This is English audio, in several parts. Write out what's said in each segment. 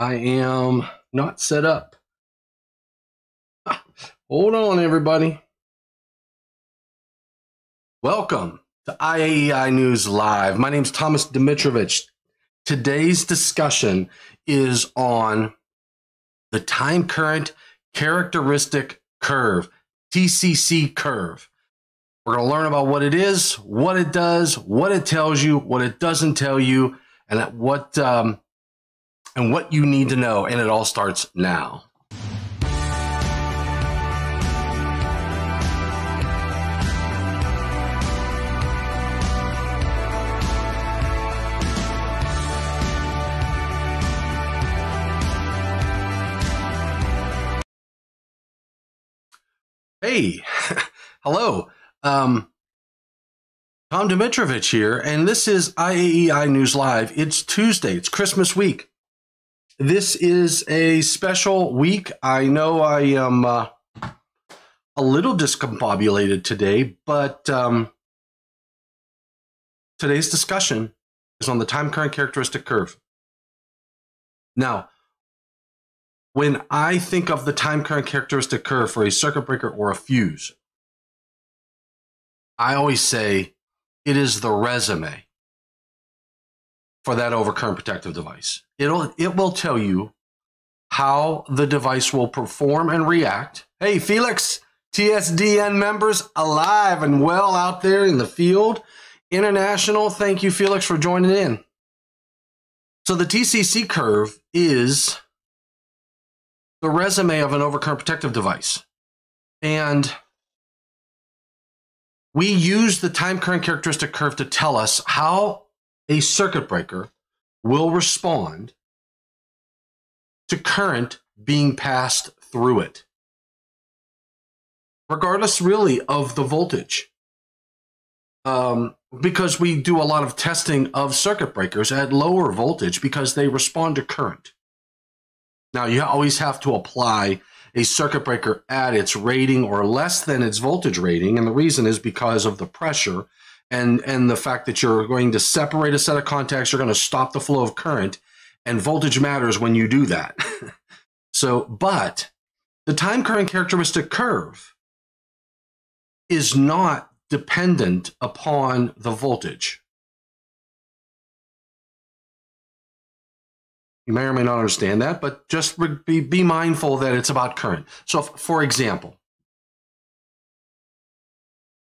I am not set up. Hold on, everybody. Welcome to IAEI News Live. My name is Thomas Dimitrovich. Today's discussion is on the Time Current Characteristic Curve, TCC curve. We're going to learn about what it is, what it does, what it tells you, what it doesn't tell you, and what you need to know. And it all starts now. Hey, hello, Tom Dimitrovich here, and this is IAEI News Live. It's Tuesday, it's Christmas week. This is a special week. I know I am a little discombobulated today, but today's discussion is on the time current characteristic curve. Now, when I think of the time current characteristic curve for a circuit breaker or a fuse, I always say it is the resume for that overcurrent protective device. It will tell you how the device will perform and react. Hey, Felix, TSDN members alive and well out there in the field. International, thank you, Felix, for joining in. So the TCC curve is the resume of an overcurrent protective device. And we use the time current characteristic curve to tell us how a circuit breaker will respond to current being passed through it, regardless really of the voltage. Because we do a lot of testing of circuit breakers at lower voltage because they respond to current. Now, you always have to apply a circuit breaker at its rating or less than its voltage rating. And the reason is because of the pressure and the fact that you're going to separate a set of contacts, you're going to stop the flow of current, and voltage matters when you do that. So, but the time current characteristic curve is not dependent upon the voltage. You may or may not understand that, but just be mindful that it's about current. So, for example,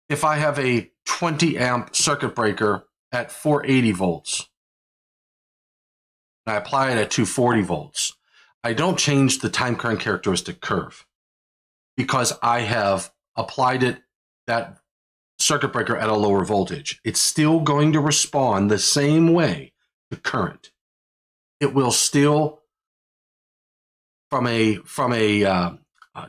if I have a 20 amp circuit breaker at 480 volts, and I apply it at 240 volts, I don't change the time current characteristic curve because I have applied it, that circuit breaker, at a lower voltage. It's still going to respond the same way to current. It will still, from a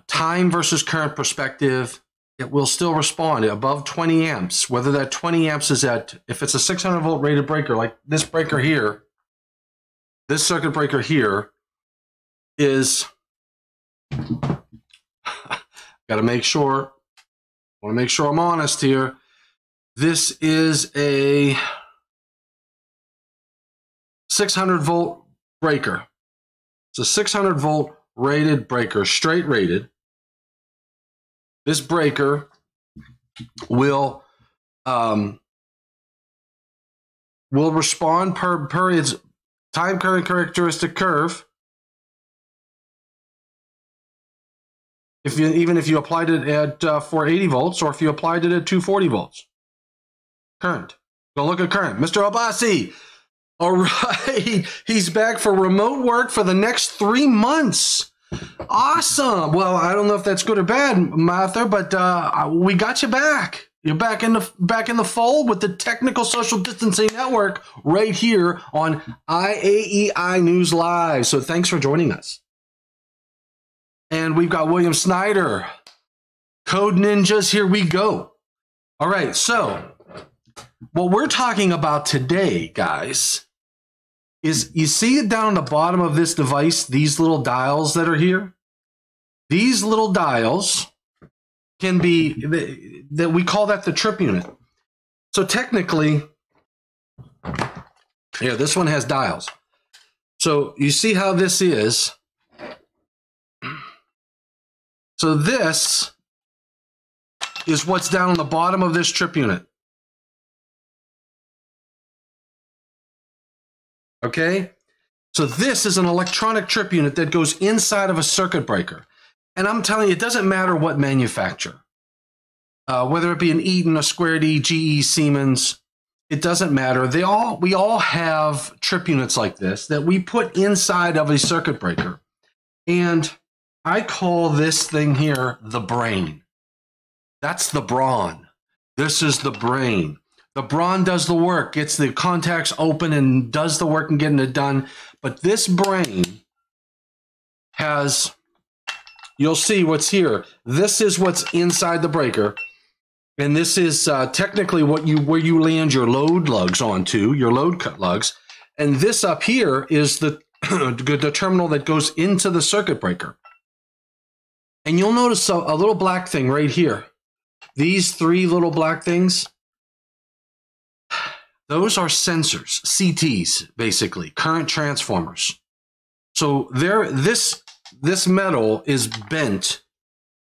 time versus current perspective, it will still respond above 20 amps, whether that 20 amps is at, if it's a 600 volt rated breaker, like this breaker here, this circuit breaker here is, I want to make sure I'm honest here. This is a 600 volt breaker. It's a 600 volt rated breaker, straight rated. This breaker will respond per its time current characteristic curve. If you, even if you applied it at 480 volts, or if you applied it at 240 volts, current. Go look at current, Mr. Abassi. All right, he's back for remote work for the next 3 months. Awesome. Well, I don't know if that's good or bad, Martha, but we got you back. You're back in the fold with the Technical Social Distancing Network right here on IAEI News Live. So thanks for joining us. And we've got William Snyder, Code Ninjas. Here we go. All right. So what we're talking about today, guys, is you see it down the bottom of this device, these little dials that are here? These little dials can be, that we call that the trip unit. So technically, here, this one has dials. So you see how this is. So this is what's down on the bottom of this trip unit. Okay? So this is an electronic trip unit that goes inside of a circuit breaker. And I'm telling you, it doesn't matter what manufacturer. Whether it be an Eaton, a Square D, GE, Siemens, it doesn't matter. We all have trip units like this that we put inside of a circuit breaker. And I call this thing here the brain. That's the brawn. This is the brain. The brawn does the work, gets the contacts open and does the work and getting it done. But this brain has, you'll see what's here. This is what's inside the breaker. And this is technically what where you land your load lugs onto, your load cut lugs. And this up here is the terminal that goes into the circuit breaker. And you'll notice a little black thing right here. These three little black things, those are sensors, CTs, basically, current transformers. So this metal is bent.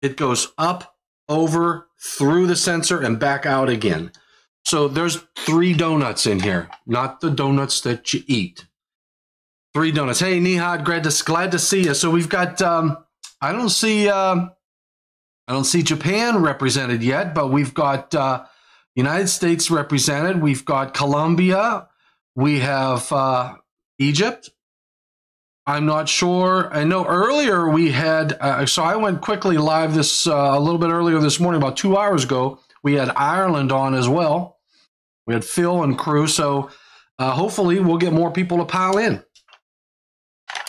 It goes up, over, through the sensor, and back out again. So there's three donuts in here, not the donuts that you eat. Three donuts. Hey, Nihad, glad to see you. So we've got, I don't see Japan represented yet, but we've got United States represented. We've got Colombia. We have Egypt. I'm not sure. I know earlier we had, so I went quickly live this a little bit earlier this morning, about 2 hours ago. We had Ireland on as well. We had Phil and crew. So hopefully we'll get more people to pile in.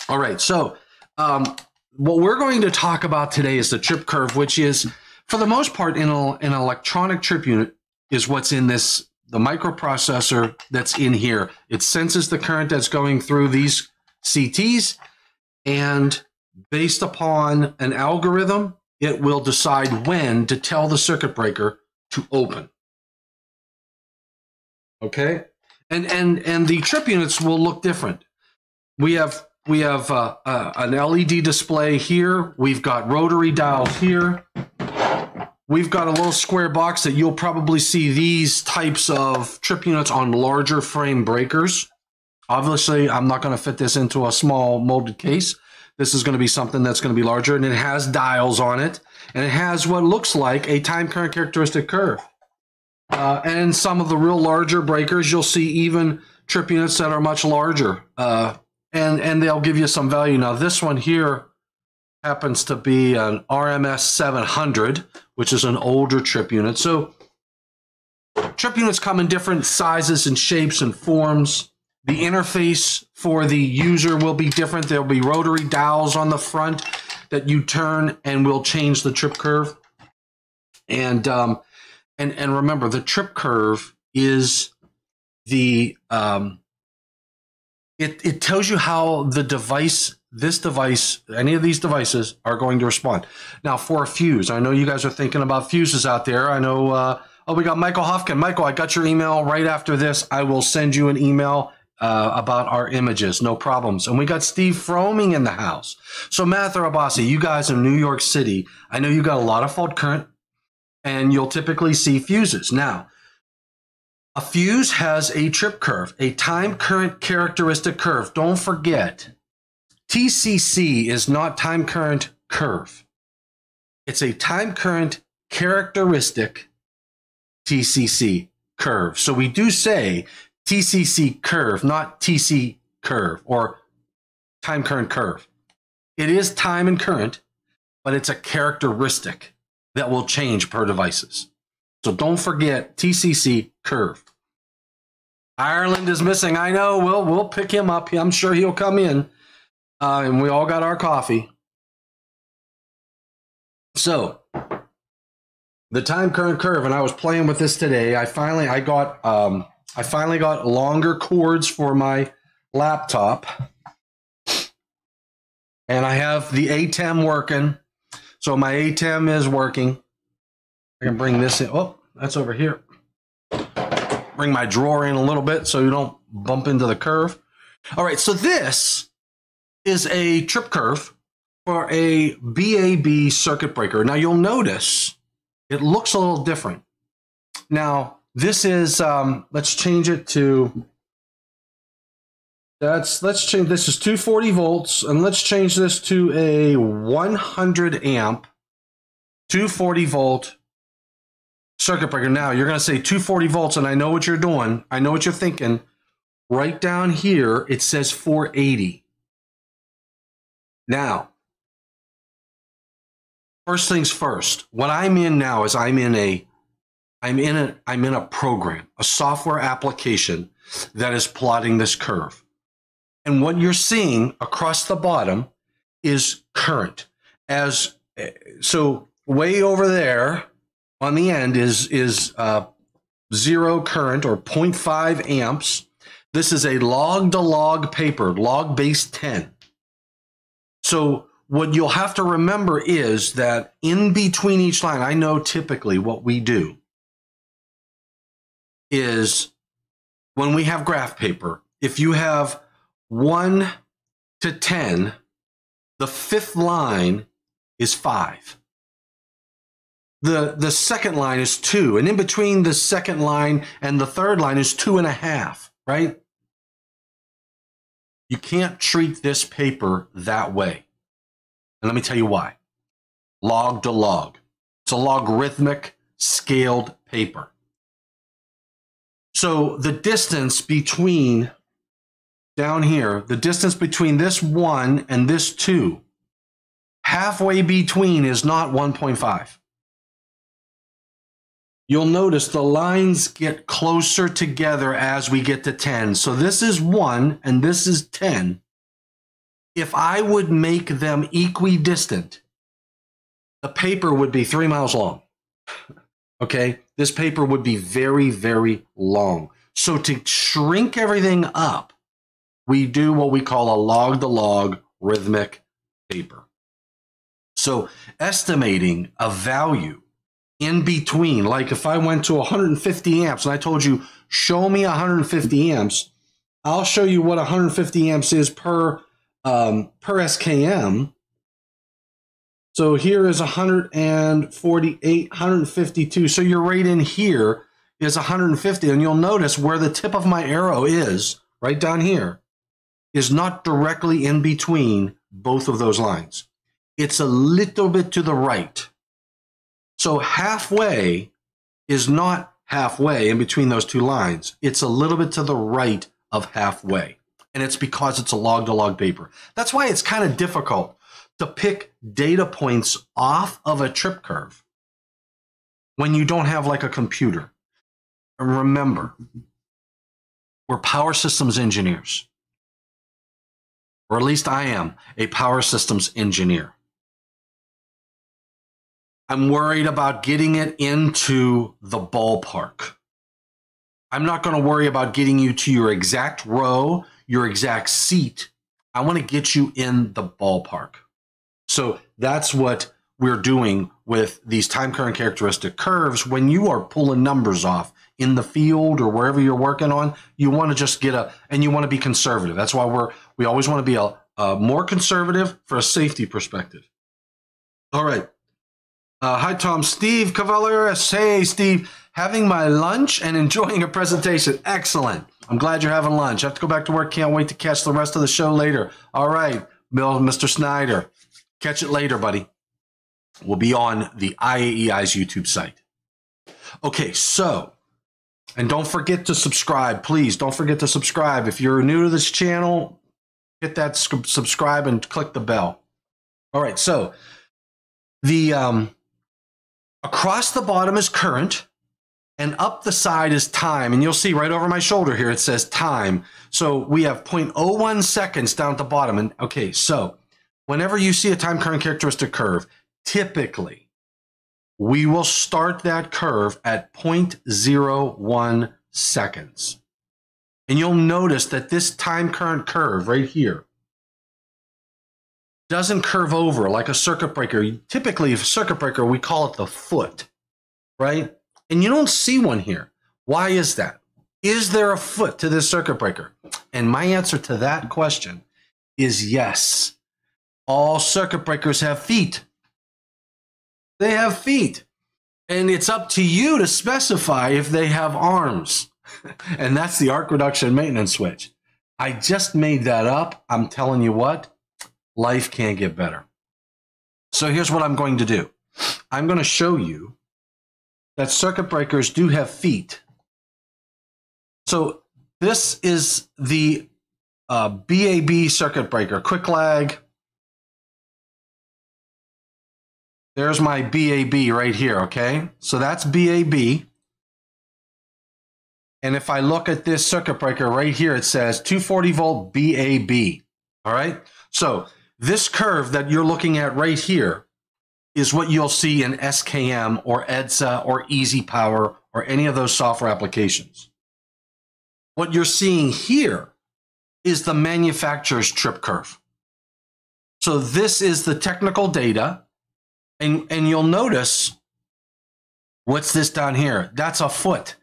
All right. So, what we're going to talk about today is the trip curve, which is, for the most part, in an electronic trip unit is what's in this, the microprocessor that's in here. It senses the current that's going through these CTs, and based upon an algorithm, it will decide when to tell the circuit breaker to open. Okay? And the trip units will look different. We have an LED display here. We've got rotary dials here. We've got a little square box that you'll probably see these types of trip units on larger frame breakers. Obviously, I'm not going to fit this into a small molded case. This is going to be something that's going to be larger, and it has dials on it, and it has what looks like a time current characteristic curve. And in some of the real larger breakers, you'll see even trip units that are much larger. And they'll give you some value. Now, this one here happens to be an RMS 700, which is an older trip unit. So trip units come in different sizes and shapes and forms. The interface for the user will be different. There'll be rotary dials on the front that you turn and will change the trip curve. And remember, the trip curve is the... It tells you how the device, this device, any of these devices are going to respond. Now, for a fuse, I know you guys are thinking about fuses out there. I know, oh, we got Michael Hofkin. Michael, I got your email right after this. I will send you an email about our images, no problems. And we got Steve Froming in the house. So, Math Arabasi, you guys in New York City, I know you got a lot of fault current, and you'll typically see fuses. Now, a fuse has a trip curve, a time current characteristic curve. Don't forget, TCC is not time current curve. It's a time current characteristic TCC curve. So we do say TCC curve, not TC curve or time current curve. It is time and current, but it's a characteristic that will change per devices. So don't forget TCC curve. Ireland is missing. I know. We'll pick him up. I'm sure he'll come in. And we all got our coffee. So the time current curve, and I was playing with this today. I finally got longer cords for my laptop, and I have the ATEM working. So my ATEM is working. I can bring this in. Oh, that's over here. Bring my drawer in a little bit so you don't bump into the curve. All right, so this is a trip curve for a BAB circuit breaker. Now you'll notice it looks a little different. Now this is, let's change it to, this is 240 volts, and let's change this to a 100 amp, 240 volt circuit breaker. Now you're gonna say 240 volts, and I know what you're doing. I know what you're thinking. Right down here, it says 480. Now, first things first, what I'm in now is I'm in a program, a software application that is plotting this curve. And what you're seeing across the bottom is current. As so way over there on the end is zero current, or 0.5 amps. This is a log-to-log paper, log base 10. So what you'll have to remember is that in between each line, I know typically what we do is when we have graph paper, if you have 1 to 10, the fifth line is 5. The second line is 2, and in between the second line and the third line is 2.5, right? You can't treat this paper that way. And let me tell you why. Log to log. It's a logarithmic scaled paper. So the distance between, down here, the distance between this 1 and this 2, halfway between is not 1.5. You'll notice the lines get closer together as we get to 10. So this is 1 and this is 10. If I would make them equidistant, the paper would be 3 miles long. Okay, this paper would be very, very long. So to shrink everything up, we do what we call a log-to-log rhythmic paper. So estimating a value in between, like if I went to 150 amps and I told you, show me 150 amps, I'll show you what 150 amps is per SKM. So here is 148, 152. So you're right in here is 150. And you'll notice where the tip of my arrow is, right down here, is not directly in between both of those lines. It's a little bit to the right. So halfway is not halfway in between those two lines. It's a little bit to the right of halfway. And it's because it's a log-to-log paper. That's why it's kind of difficult to pick data points off of a trip curve when you don't have like a computer. And remember, we're power systems engineers, or at least I am a power systems engineer. I'm worried about getting it into the ballpark. I'm not going to worry about getting you to your exact row, your exact seat. I want to get you in the ballpark. So that's what we're doing with these time current characteristic curves. When you are pulling numbers off in the field or wherever you're working on, you want to just get a, and you want to be conservative. That's why we always want to be a more conservative for a safety perspective. All right. Hi, Tom. Steve Cavallaris. Hey, Steve. Having my lunch and enjoying a presentation. Excellent. I'm glad you're having lunch. I have to go back to work. Can't wait to catch the rest of the show later. All right, Bill, Mr. Snyder. Catch it later, buddy. We'll be on the IAEI's YouTube site. Okay, so, and don't forget to subscribe. Please, don't forget to subscribe. If you're new to this channel, hit that subscribe and click the bell. All right, so, the across the bottom is current, and up the side is time. And you'll see right over my shoulder here, it says time. So we have 0.01 seconds down at the bottom. And okay, so, whenever you see a time current characteristic curve, typically we will start that curve at 0.01 seconds. And you'll notice that this time current curve right here doesn't curve over like a circuit breaker. Typically, if a circuit breaker, we call it the foot, right? And you don't see one here. Why is that? Is there a foot to this circuit breaker? And my answer to that question is yes. All circuit breakers have feet. They have feet. And it's up to you to specify if they have arms. And that's the arc reduction maintenance switch. I just made that up. I'm telling you what, life can't get better. So here's what I'm going to do. I'm going to show you that circuit breakers do have feet. So this is the BAB circuit breaker, quick lag. There's my BAB right here, okay? So that's BAB. And if I look at this circuit breaker right here, it says 240 volt BAB, all right? So this curve that you're looking at right here is what you'll see in SKM or EDSA or Easy Power or any of those software applications. What you're seeing here is the manufacturer's trip curve. So this is the technical data. And you'll notice, what's this down here? That's a foot,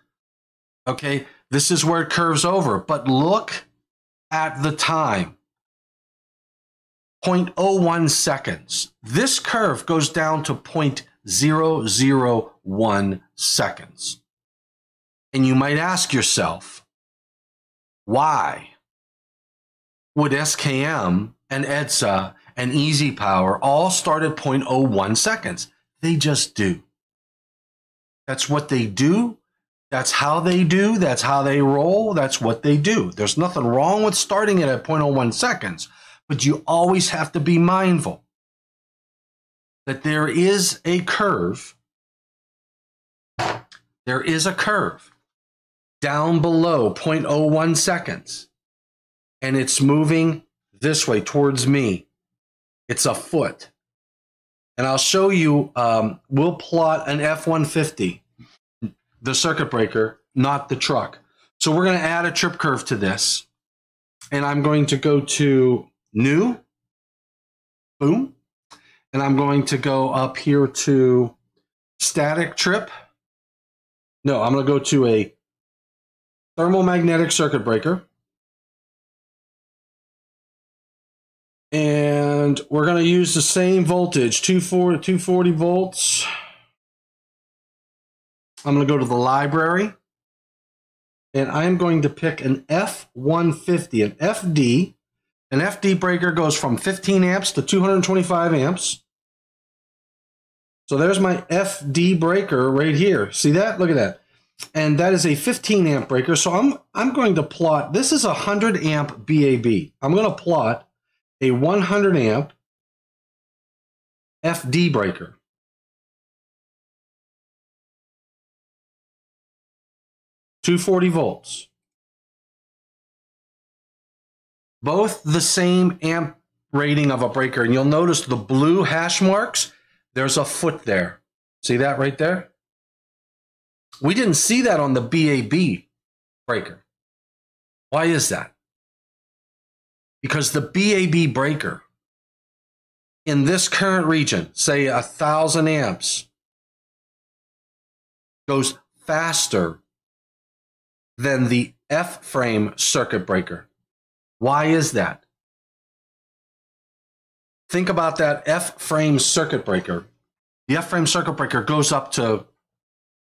okay? This is where it curves over, but look at the time, 0.01 seconds. This curve goes down to 0.001 seconds. And you might ask yourself, why would SKM and EDSA and Easy Power all start at 0.01 seconds? They just do. That's what they do. That's how they do. That's how they roll. That's what they do. There's nothing wrong with starting it at 0.01 seconds, but you always have to be mindful that there is a curve. There is a curve down below 0.01 seconds, and it's moving this way towards me. It's a foot. And I'll show you, we'll plot an F-150, the circuit breaker, not the truck. So we're going to add a trip curve to this. And I'm going to go to new, boom. And I'm going to go up here to static trip. No, I'm going to go to a thermomagnetic circuit breaker. And we're going to use the same voltage, 240 volts. I'm going to go to the library. And I'm going to pick an F-150, an FD. An FD breaker goes from 15 amps to 225 amps. So there's my FD breaker right here. See that? Look at that. And that is a 15 amp breaker. So I'm going to plot, this is a 100 amp BAB. I'm going to plot a 100 amp FD breaker. .240 volts. Both the same amp rating of a breaker. And you'll notice the blue hash marks, there's a foot there. See that right there? We didn't see that on the BAB breaker. Why is that? Because the BAB breaker in this current region, say 1,000 amps, goes faster than the F-frame circuit breaker. Why is that? Think about that F-frame circuit breaker. The F-frame circuit breaker goes up to,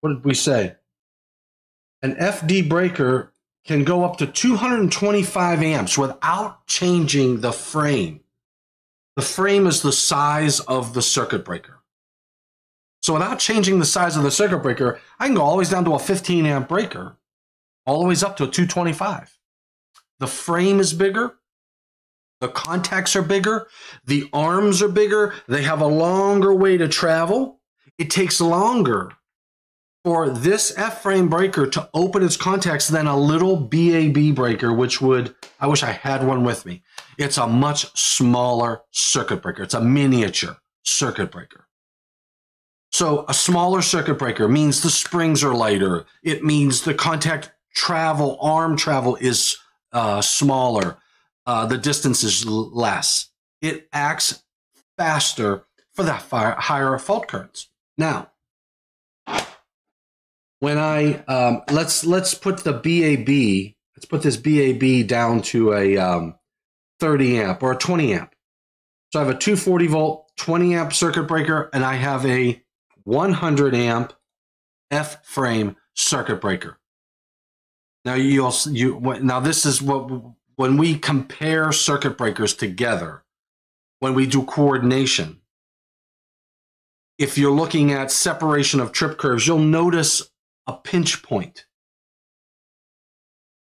what did we say? An FD breaker can go up to 225 amps without changing the frame. The frame is the size of the circuit breaker. So without changing the size of the circuit breaker, I can go always down to a 15 amp breaker, all the way up to a 225. The frame is bigger, the contacts are bigger, the arms are bigger, they have a longer way to travel. It takes longer for this F-frame breaker to open its contacts than a little BAB breaker, which would, I wish I had one with me. It's a much smaller circuit breaker. It's a miniature circuit breaker. So a smaller circuit breaker means the springs are lighter. It means the contact travel, arm travel is smaller. The distance is less. It acts faster for the higher fault currents. Now, when I, let's put this BAB down to a 30 amp or a 20 amp. So I have a 240 volt, 20 amp circuit breaker, and I have a 100 amp F-frame circuit breaker. Now now this is what, when we compare circuit breakers together, when we do coordination, if you're looking at separation of trip curves, you'll notice a pinch point.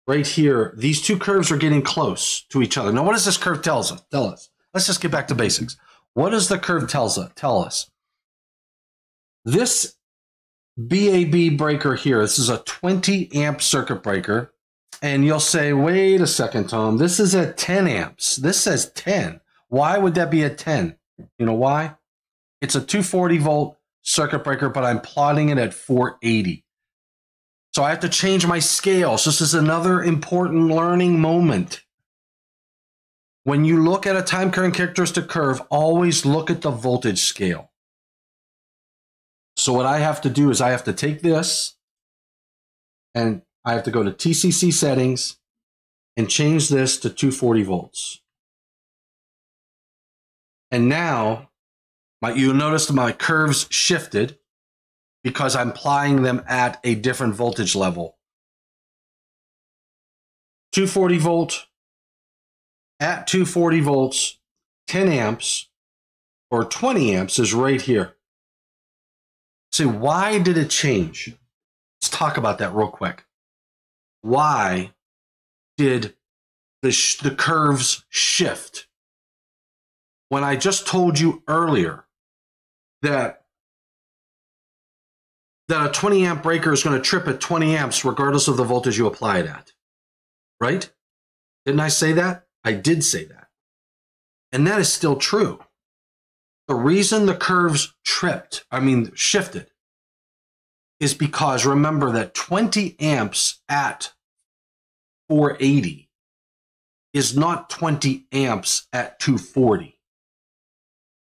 Right here, these two curves are getting close to each other. Now, what does this curve tell us? Let's just get back to basics. What does the curve tell us? This BAB breaker here, this is a 20 amp circuit breaker. And you'll say, wait a second, Tom, this is at 10 amps. This says 10. Why would that be at 10? You know why? It's a 240 volt circuit breaker, but I'm plotting it at 480. So I have to change my scale. So this is another important learning moment. When you look at a time current characteristic curve, always look at the voltage scale. So what I have to do is I have to take this and I have to go to TCC settings and change this to 240 volts. And now you'll notice my curves shifted, because I'm applying them at a different voltage level. 240 volt, at 240 volts, 10 amps, or 20 amps is right here. See, why did it change? Let's talk about that real quick. Why did the curves shift? When I just told you earlier that a 20 amp breaker is going to trip at 20 amps regardless of the voltage you apply it at, right? Didn't I say that? I did say that. And that is still true. The reason the curves shifted, is because remember that 20 amps at 480 is not 20 amps at 240.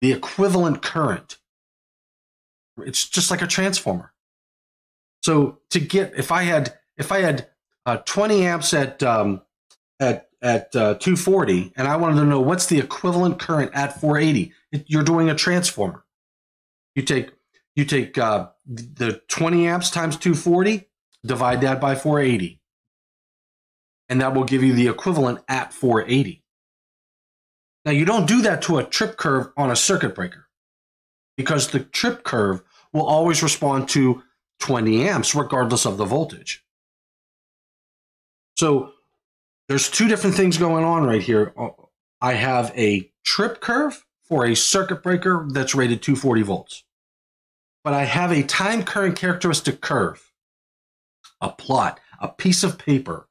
The equivalent current, it's just like a transformer. So to get, if I had 20 amps at 240, and I wanted to know what's the equivalent current at 480, you're doing a transformer. You take the 20 amps times 240, divide that by 480, and that will give you the equivalent at 480. Now you don't do that to a trip curve on a circuit breaker, because the trip curve will always respond to 20 amps regardless of the voltage. So there's two different things going on right here. I have a trip curve for a circuit breaker that's rated 240 volts, but I have a time current characteristic curve, a plot, a piece of paper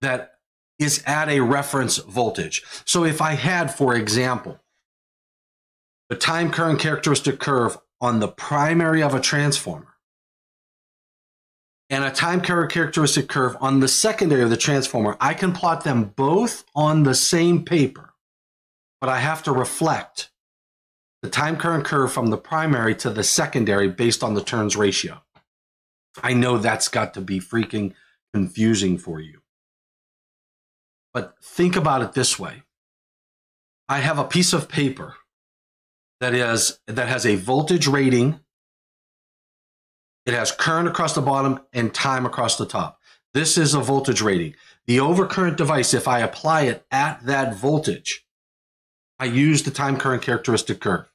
that is at a reference voltage. So if I had, for example, the time current characteristic curve on the primary of a transformer, and a time current characteristic curve on the secondary of the transformer, I can plot them both on the same paper, but I have to reflect the time current curve from the primary to the secondary based on the turns ratio. I know that's got to be freaking confusing for you, but think about it this way. I have a piece of paper that has a voltage rating. It has current across the bottom and time across the top. This is a voltage rating. The overcurrent device, if I apply it at that voltage, I use the time current characteristic curve.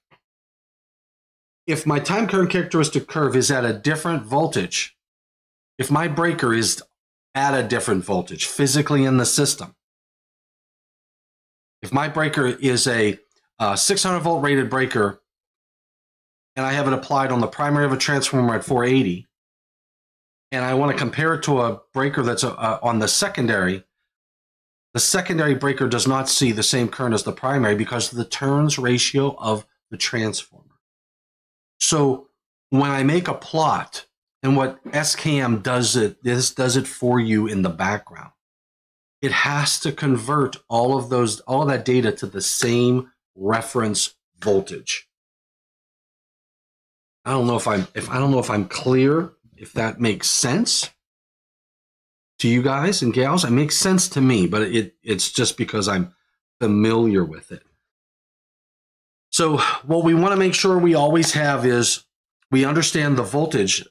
If my time current characteristic curve is at a different voltage, if my breaker is at a different voltage physically in the system, if my breaker is a 600 volt rated breaker, and I have it applied on the primary of a transformer at 480, and I want to compare it to a breaker that's on the secondary breaker does not see the same current as the primary because of the turns ratio of the transformer. So when I make a plot, and what SKM does it for you in the background, it has to convert all of that data to the same reference voltage. I don't know if I'm clear, if that makes sense to you guys and gals. It makes sense to me, but it's just because I'm familiar with it. So what we want to make sure we always have is we understand the voltage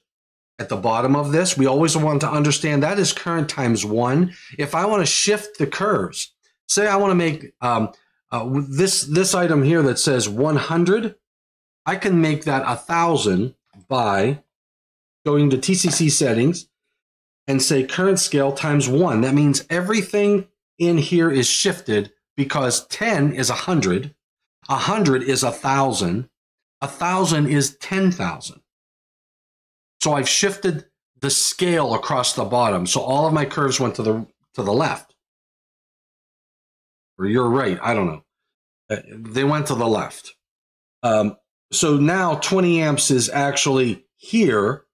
at the bottom of this. We always want to understand that is current times one. If I want to shift the curves, say I want to make this item here that says 100, I can make that 1,000 by going to TCC settings and say current scale times one. That means everything in here is shifted because 10 is 100, 100 is 1,000, 1,000 is 10,000. So I've shifted the scale across the bottom. So all of my curves went to the left. Or you're right, I don't know. They went to the left. So now 20 amps is actually here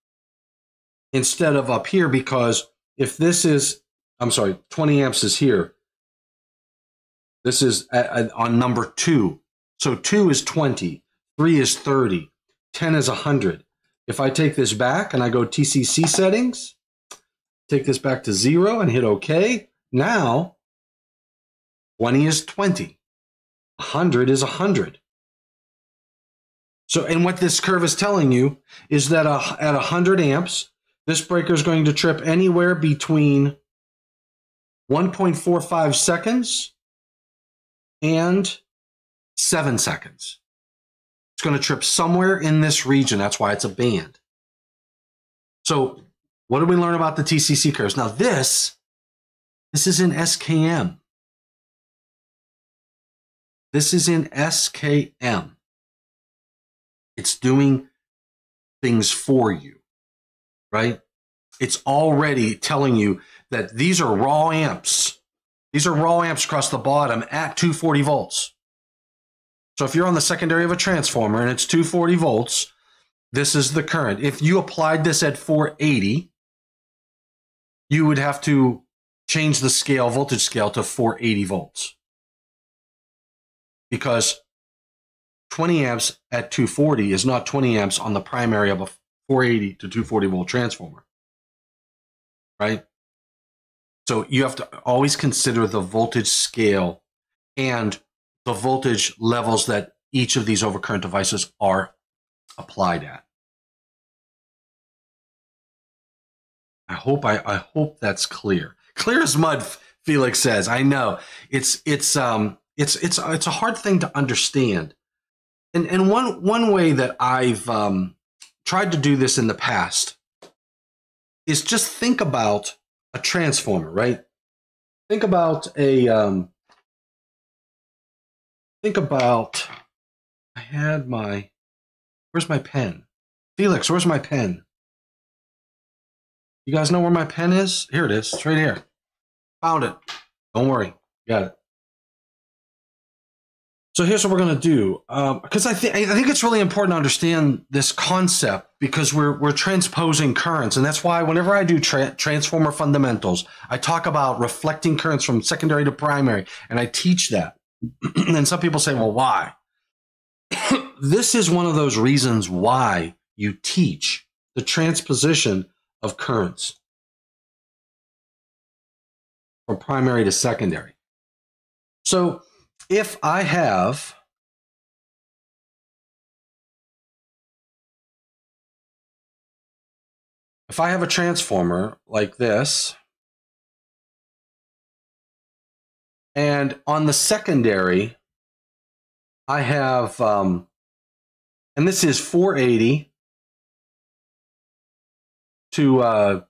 instead of up here, because if this is, I'm sorry, 20 amps is here. This is on number 2. So 2 is 20, 3 is 30, 10 is 100. If I take this back and I go TCC settings, take this back to 0 and hit OK, now 20 is 20, 100 is 100. So, and what this curve is telling you is that at 100 amps, this breaker is going to trip anywhere between 1.45 seconds and 7 seconds. It's going to trip somewhere in this region. That's why it's a band. So what did we learn about the TCC curves? Now this is in SKM. This is in SKM. It's doing things for you, right? It's already telling you that these are raw amps. These are raw amps across the bottom at 240 volts. So if you're on the secondary of a transformer and it's 240 volts, this is the current. If you applied this at 480, you would have to change the scale, voltage scale, to 480 volts. Because 20 amps at 240 is not 20 amps on the primary of a 480 to 240 volt transformer, right? So you have to always consider the voltage scale and the voltage levels that each of these overcurrent devices are applied at. I hope that's clear. Clear as mud, Felix says. I know it's a hard thing to understand. And one way that I've tried to do this in the past is just think about a transformer, right? Think about a I had my, where's my pen? Felix, where's my pen? You guys know where my pen is? Here it is, it's right here. Found it. Don't worry, got it. So here's what we're going to do, because I think it's really important to understand this concept, because we're transposing currents, and that's why whenever I do transformer fundamentals, I talk about reflecting currents from secondary to primary, and I teach that. And some people say, well, why? This is one of those reasons why you teach the transposition of currents from primary to secondary. So if I have a transformer like this, and on the secondary, I have, and this is 480 to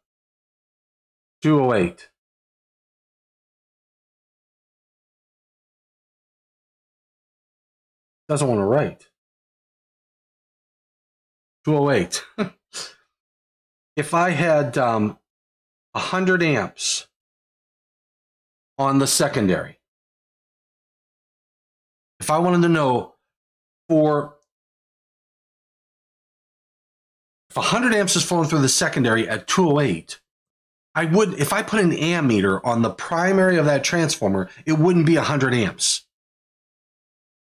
208. Doesn't want to write. 208. If I had 100 amps on the secondary, if I wanted to know if 100 amps is flowing through the secondary at 208, I would, if I put an ammeter on the primary of that transformer, it wouldn't be 100 amps.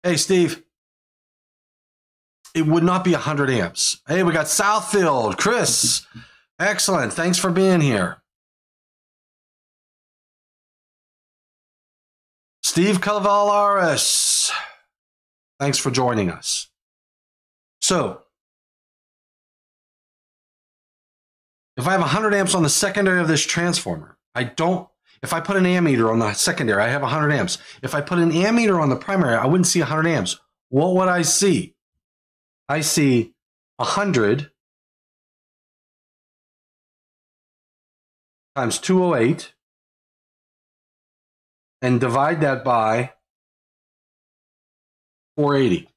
Hey, Steve, it would not be 100 amps. Hey, we got Southfield, Chris. Excellent, thanks for being here. Steve Cavallaris, thanks for joining us. So, if I have 100 amps on the secondary of this transformer, I don't, if I put an ammeter on the secondary, I have 100 amps. If I put an ammeter on the primary, I wouldn't see 100 amps. What would I see? I see 100 times 208 and divide that by 480.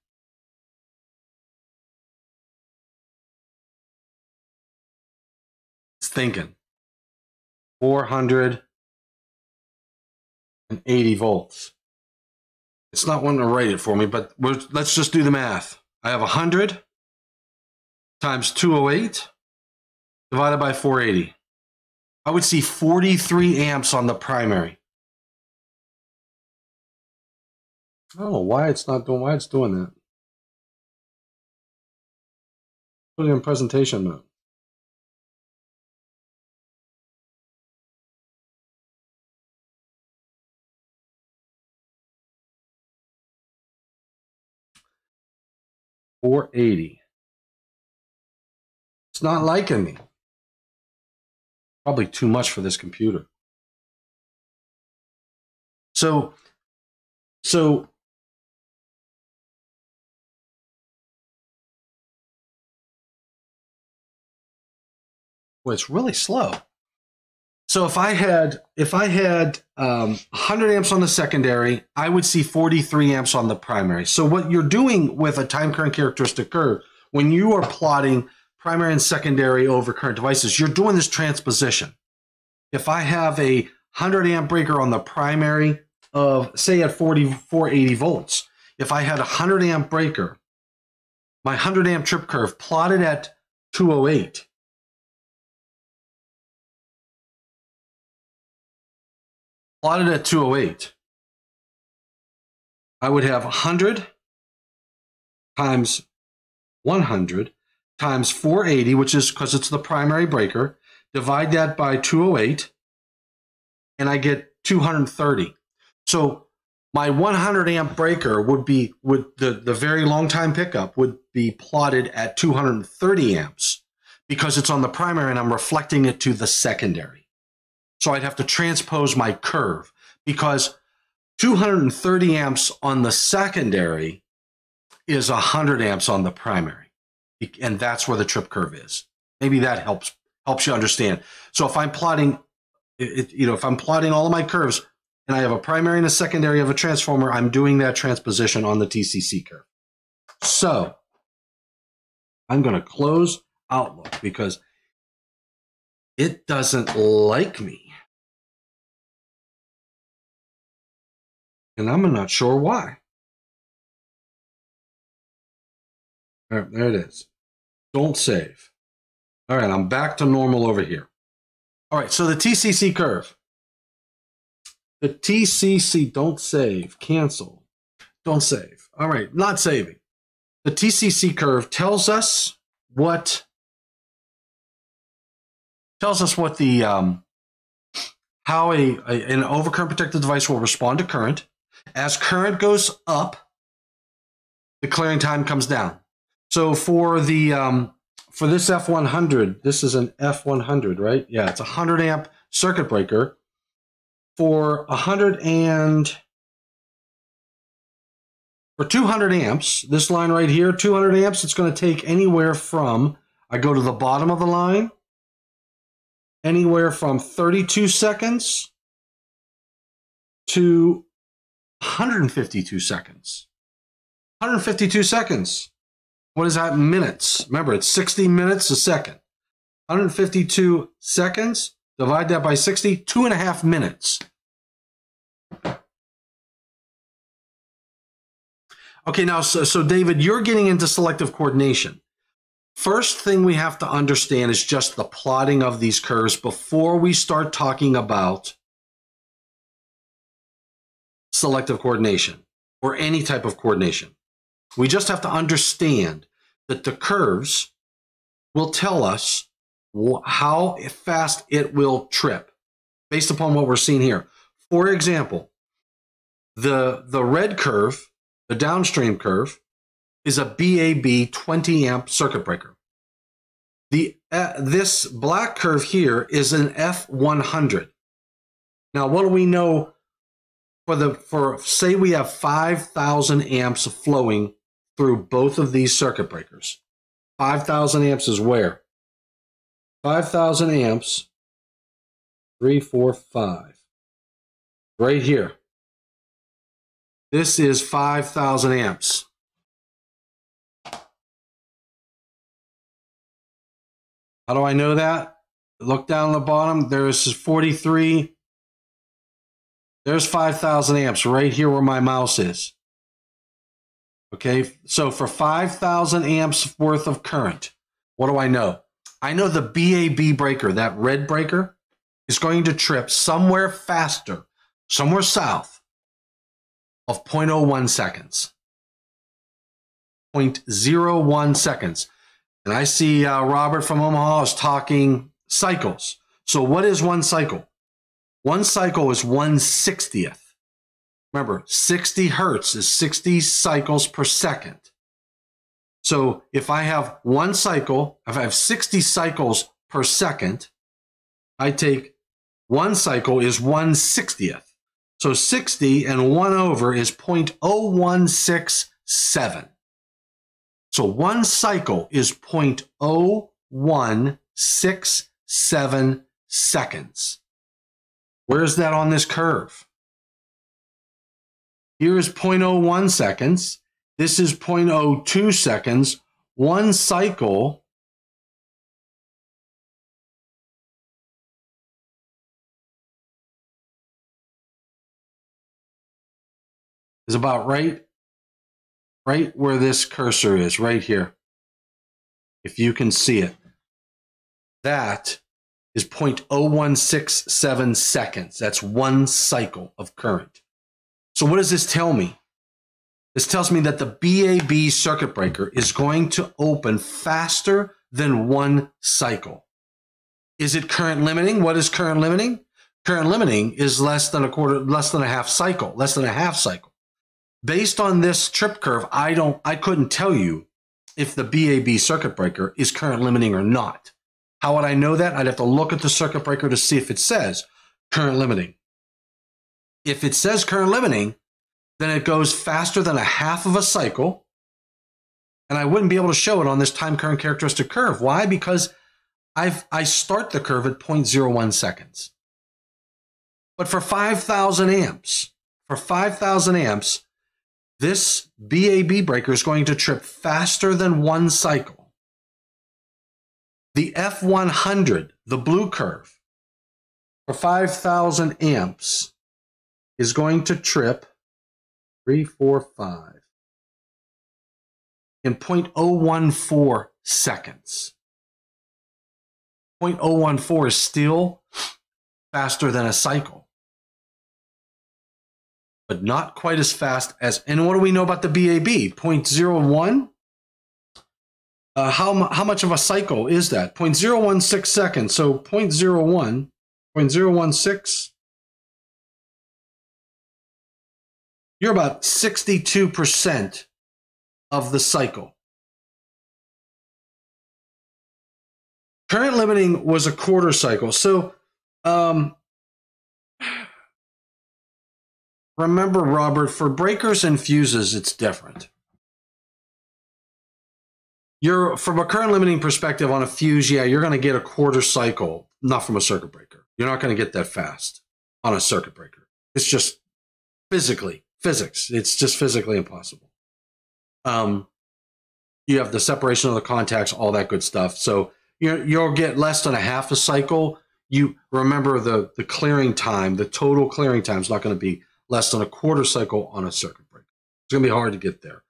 It's thinking 480 volts. It's not wanting to write it for me, but let's just do the math. I have 100 times 208 divided by 480. I would see 43 amps on the primary. I don't know why it's not doing, why it's doing that. Put it in presentation mode. $480. It's not liking me. Probably too much for this computer. So well, it's really slow. So if I had 100 amps on the secondary, I would see 43 amps on the primary. So what you're doing with a time current characteristic curve, when you are plotting primary and secondary over current devices, you're doing this transposition. If I have a 100 amp breaker on the primary of, say, at 480 volts, if I had a 100 amp breaker, my 100 amp trip curve plotted at 208, plotted at 208, I would have 100 times 100 times 480, which is, because it's the primary breaker, divide that by 208, and I get 230. So my 100 amp breaker would be, with the very long time pickup, would be plotted at 230 amps because it's on the primary and I'm reflecting it to the secondary. So I'd have to transpose my curve, because 230 amps on the secondary is 100 amps on the primary. And that's where the trip curve is. Maybe that helps you understand. So if I'm plotting, if I'm plotting all of my curves and I have a primary and a secondary of a transformer, I'm doing that transposition on the TCC curve. So I'm going to close Outlook because it doesn't like me. And I'm not sure why. All right, there it is. Don't save. All right, I'm back to normal over here. All right, so the TCC curve. The TCC, don't save, cancel, don't save. All right, not saving. The TCC curve tells us what the how an overcurrent protected device will respond to current. As current goes up, the clearing time comes down. So for the for this F100, this is an F100, right? Yeah, it's a 100 amp circuit breaker. For 200 amps, this line right here, 200 amps, it's going to take anywhere from, I go to the bottom of the line, anywhere from 32 seconds to 152 seconds. 152 seconds. What is that? Minutes. Remember, it's 60 minutes a second. 152 seconds, divide that by 60, 2.5 minutes. Okay, now, so David, you're getting into selective coordination. First thing we have to understand is just the plotting of these curves before we start talking about selective coordination or any type of coordination. We just have to understand that the curves will tell us how fast it will trip based upon what we're seeing here. For example, The red curve, the downstream curve, is a BAB 20 amp circuit breaker. This black curve here is an F100. Now, what do we know for say we have 5,000 amps flowing through both of these circuit breakers? 5,000 amps is where? 5,000 amps, 3, 4, 5, right here. This is 5,000 amps. How do I know that? Look down the bottom. There's 43. There's 5,000 amps right here where my mouse is. Okay, so for 5,000 amps worth of current, what do I know? I know the BAB breaker, that red breaker, is going to trip somewhere faster, somewhere south of 0.01 seconds. 0.01 seconds. And I see Robert from Omaha is talking cycles. So what is one cycle? One cycle is 1/60th. Remember, 60 hertz is 60 cycles per second. So if I have one cycle, if I have 60 cycles per second, I take one cycle is 1/60th. So 60 and 1 over is 0.0167. So one cycle is 0.0167 seconds. Where is that on this curve? Here is 0.01 seconds. This is 0.02 seconds. One cycle is about right where this cursor is, right here. If you can see it, that is 0.0167 seconds. That's one cycle of current. So what does this tell me? This tells me that the BAB circuit breaker is going to open faster than one cycle. Is it current limiting? What is current limiting? Current limiting is less than a half cycle. Based on this trip curve, I couldn't tell you if the BAB circuit breaker is current limiting or not. How would I know that? I'd have to look at the circuit breaker to see if it says current limiting. If it says current limiting, then it goes faster than a half of a cycle, and I wouldn't be able to show it on this time current characteristic curve. Why? Because I start the curve at 0.01 seconds. But for 5,000 amps, this BAB breaker is going to trip faster than one cycle. The F100, the blue curve, for 5,000 amps is going to trip 3, 4, 5 in 0.014 seconds. 0.014 is still faster than a cycle, but not quite as fast as. And what do we know about the BAB? 0.01. How much of a cycle is that? 0.016 seconds. So 0.01, 0.016. You're about 62% of the cycle. Current limiting was a quarter cycle. So remember, Robert, for breakers and fuses, it's different. From a current limiting perspective on a fuse, yeah, you're going to get a quarter cycle, not from a circuit breaker. You're not going to get that fast on a circuit breaker. It's just physically. Physics. It's just physically impossible. You have the separation of the contacts, all that good stuff. So you'll get less than a half a cycle. You remember the clearing time, the total clearing time is not going to be less than a quarter cycle on a circuit breaker. It's going to be hard to get there.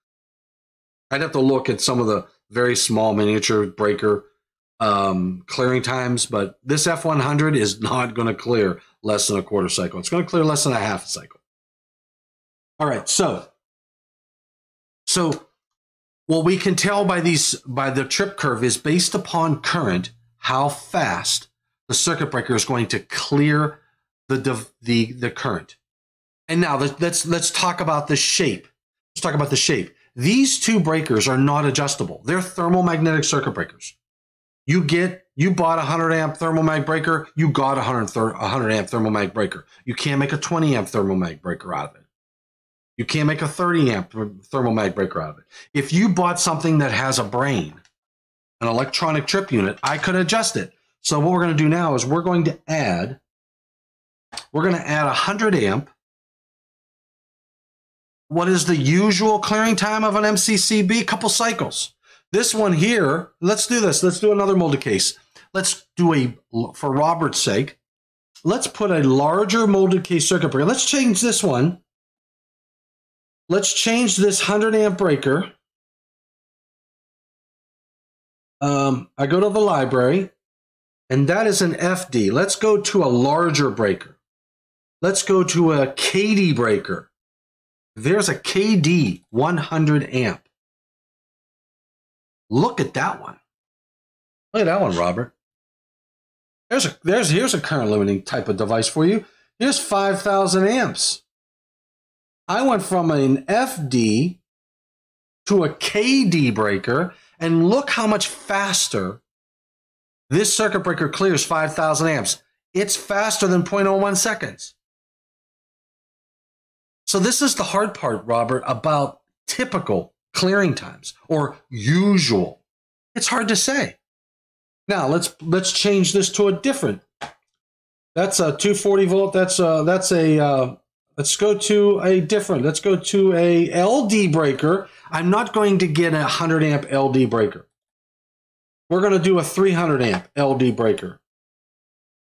I'd have to look at some of the very small miniature breaker clearing times, but this F100 is not going to clear less than a quarter cycle. It's going to clear less than a half a cycle. All right, so what we can tell by the trip curve is based upon current, how fast the circuit breaker is going to clear the current. And now let's talk about the shape. Let's talk about the shape. These two breakers are not adjustable. They're thermomagnetic circuit breakers. You bought a 100 amp thermomag breaker, you got a 100 amp thermomag breaker. You can't make a 20 amp thermomag breaker out of it. You can't make a 30 amp thermomag breaker out of it. If you bought something that has a brain, an electronic trip unit, I could adjust it. So what we're going to do now is we're going to add 100 amp. What is the usual clearing time of an MCCB? A couple cycles. This one here, let's do this. Let's do another molded case. Let's do a, for Robert's sake, let's put a larger molded case circuit breaker. Let's change this one. Let's change this 100 amp breaker. I go to the library, and that is an FD. Let's go to a larger breaker. Let's go to a KD breaker. There's a KD 100 amp. Look at that one. Look at that one, Robert. Here's a current limiting type of device for you. Here's 5,000 amps. I went from an FD to a KD breaker, and look how much faster this circuit breaker clears 5,000 amps. It's faster than 0.01 seconds. So this is the hard part, Robert, about typical clearing times or usual. It's hard to say. Now let's change this to a different. That's a 240 volt. Let's go to a different. Let's go to a LD breaker. I'm not going to get a 100 amp LD breaker. We're going to do a 300 amp LD breaker.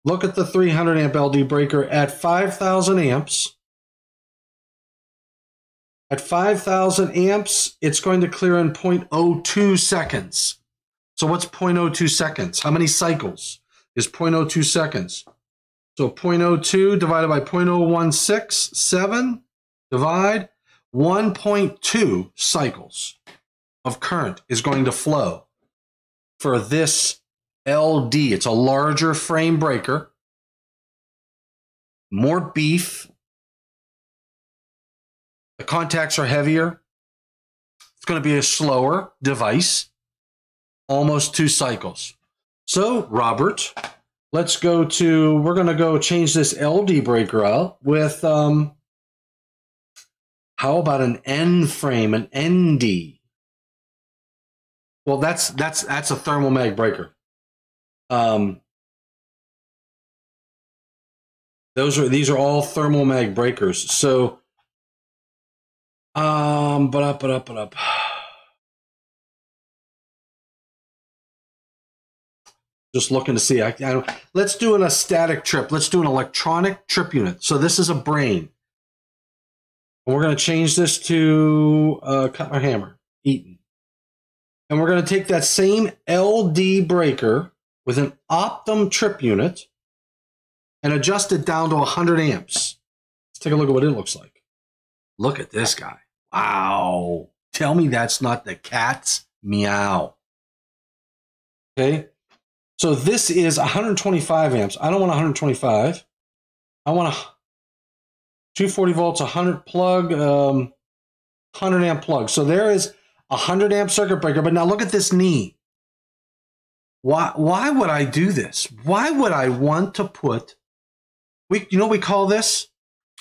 Look at the 300 amp LD breaker at 5,000 amps. At 5,000 amps, it's going to clear in 0.02 seconds. So what's 0.02 seconds? How many cycles is 0.02 seconds? So 0.02 divided by 0.0167, divide 1.2 cycles of current is going to flow for this LD. It's a larger frame breaker, more beef. The contacts are heavier. It's going to be a slower device, almost 2 cycles. So, Robert, let's go to, we're going to go change this LD breaker out with, how about an N-frame, an ND? Well, that's a thermomag breaker. These are all thermomag breakers. So, just looking to see. Let's do a static trip. Let's do an electronic trip unit. So this is a brain. And we're going to change this to Cutler Hammer, Eaton. And we're going to take that same LD breaker with an Optum trip unit and adjust it down to 100 amps. Let's take a look at what it looks like. Look at this guy. Wow. Tell me that's not the cat's meow. Okay. So this is 125 amps. I don't want 125. I want a 240 volts, 100 plug, 100 amp plug. So there is a 100 amp circuit breaker. But now look at this knee. Why would I do this? Why would I want to put, you know what we call this?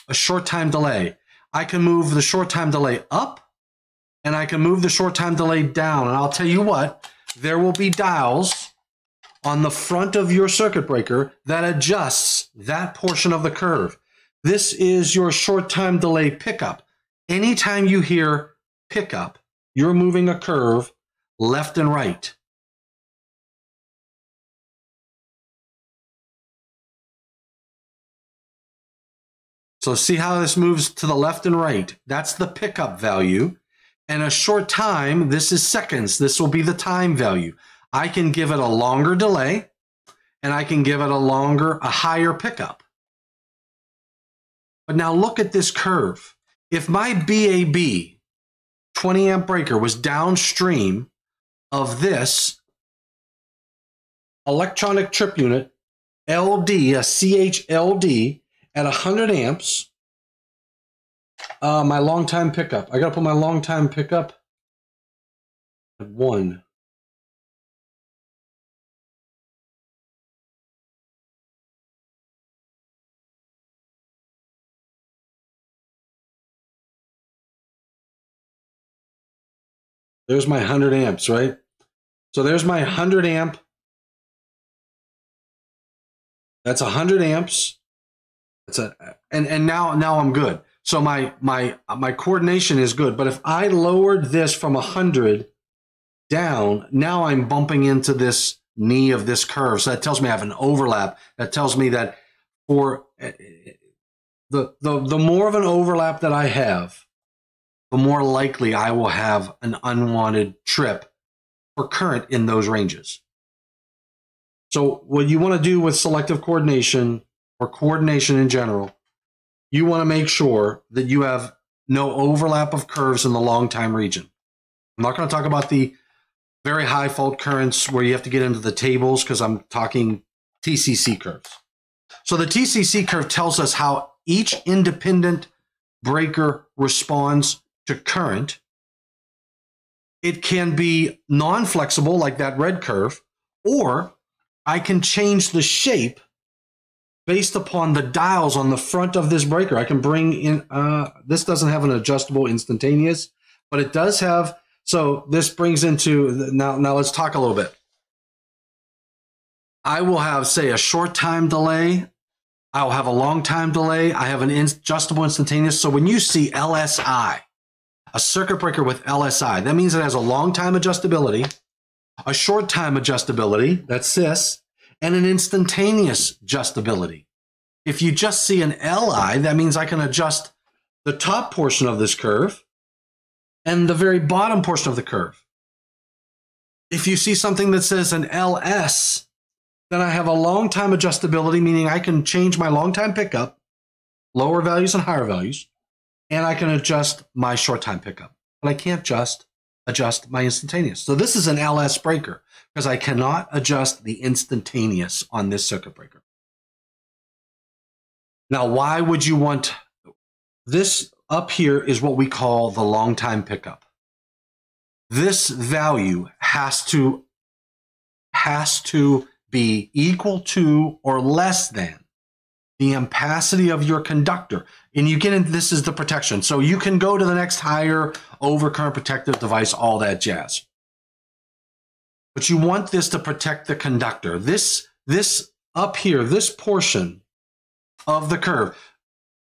A short time delay. I can move the short time delay up, and I can move the short time delay down. And I'll tell you what, there will be dials on the front of your circuit breaker that adjusts that portion of the curve. This is your short time delay pickup. Anytime you hear pickup, you're moving a curve left and right. So see how this moves to the left and right. That's the pickup value. And a short time, this is seconds. This will be the time value. I can give it a longer delay, and I can give it a higher pickup. But now look at this curve. If my BAB 20 amp breaker was downstream of this electronic trip unit, LD, a CHLD, at 100 amps, My long-time pickup. I got to put my long-time pickup at 1. There's my 100 amps, right? So there's my 100 amp. That's 100 amps. That's a, and now I'm good. So my coordination is good. But if I lowered this from 100 down, now I'm bumping into this knee of this curve. So that tells me I have an overlap. That tells me that for the more of an overlap that I have, the more likely I will have an unwanted trip for current in those ranges. So what you want to do with selective coordination or coordination in general, you want to make sure that you have no overlap of curves in the long time region. I'm not going to talk about the very high fault currents where you have to get into the tables because I'm talking TCC curves. So the TCC curve tells us how each independent breaker responds to current. It can be non-flexible, like that red curve, or I can change the shape based upon the dials on the front of this breaker. I can bring in, this doesn't have an adjustable instantaneous, but it does have, so this brings into, now let's talk a little bit. I will have, say, a short time delay. I'll have a long time delay. I have an adjustable instantaneous. So when you see LSI, a circuit breaker with LSI, that means it has a long time adjustability, a short time adjustability, that's cis, and an instantaneous adjustability. If you just see an LI, that means I can adjust the top portion of this curve and the very bottom portion of the curve. If you see something that says an LS, then I have a long time adjustability, meaning I can change my long time pickup, lower values and higher values, and I can adjust my short time pickup, but I can't just adjust my instantaneous. So this is an LS breaker because I cannot adjust the instantaneous on this circuit breaker. Now, why would you want this up here is what we call the long time pickup. This value has to be equal to or less than the ampacity of your conductor. And you get into this is the protection. So you can go to the next higher overcurrent protective device, all that jazz. But you want this to protect the conductor. This up here, this portion of the curve,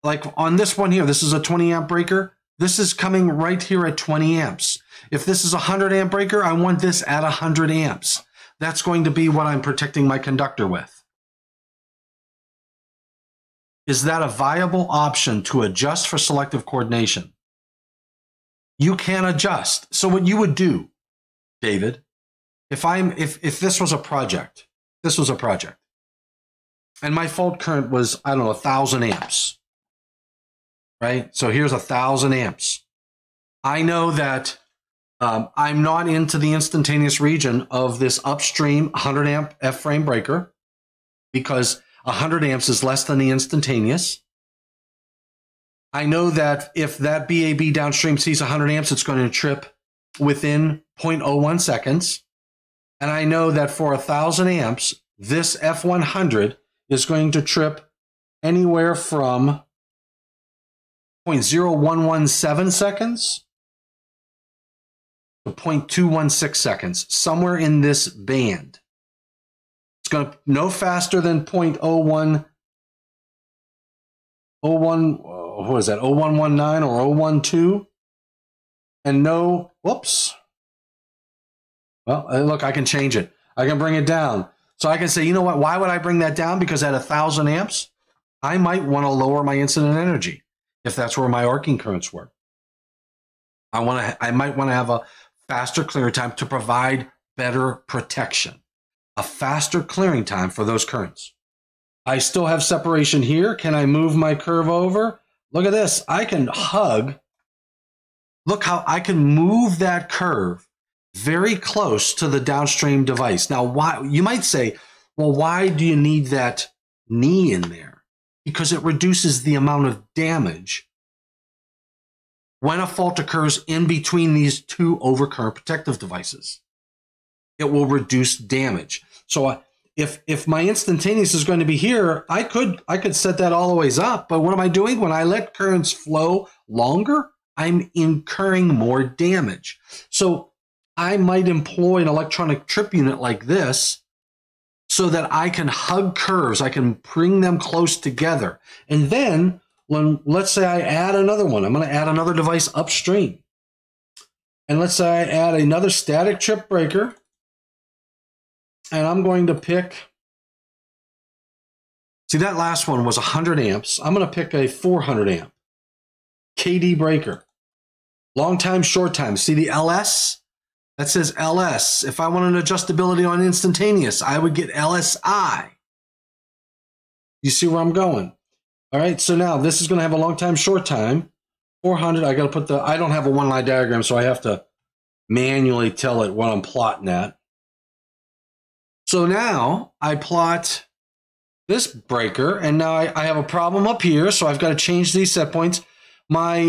like on this one here, this is a 20 amp breaker. This is coming right here at 20 amps. If this is a 100 amp breaker, I want this at 100 amps. That's going to be what I'm protecting my conductor with. Is that a viable option to adjust for selective coordination? You can adjust. So what you would do, David, if this was a project, and my fault current was, I don't know, 1,000 amps, right? So here's 1,000 amps. I know that I'm not into the instantaneous region of this upstream 100 amp F-frame breaker because 100 amps is less than the instantaneous. I know that if that BAB downstream sees 100 amps, it's going to trip within 0.01 seconds. And I know that for 1,000 amps, this F100 is going to trip anywhere from 0.0117 seconds to 0.216 seconds, somewhere in this band. It's going to no faster than 0.01, what is that, 0119 or 012, and no, whoops. Well, look, I can change it. I can bring it down. So I can say, you know what, why would I bring that down? Because at 1,000 amps, I might want to lower my incident energy if that's where my arcing currents were. I might want to have a faster clear time to provide better protection. A faster clearing time for those currents. I still have separation here. Can I move my curve over? Look at this. I can hug. Look how I can move that curve very close to the downstream device. Now, why you might say, well, why do you need that knee in there? Because it reduces the amount of damage when a fault occurs in between these two overcurrent protective devices. It will reduce damage. So if my instantaneous is going to be here, I could set that all the ways up. But what am I doing? When I let currents flow longer, I'm incurring more damage. So I might employ an electronic trip unit like this so that I can hug curves. I can bring them close together. And then when, let's say I add another one. I'm going to add another device upstream. And let's say I add another static trip breaker. And I'm going to pick, see that last one was 100 amps. I'm going to pick a 400 amp KD breaker. Long time, short time. See the LS? That says LS. If I want an adjustability on instantaneous, I would get LSI. You see where I'm going? All right, so now this is going to have a long time, short time. 400, I got to put the, I don't have a one line diagram, so I have to manually tell it what I'm plotting at. So now I plot this breaker, and now I have a problem up here, so I've got to change these set points. My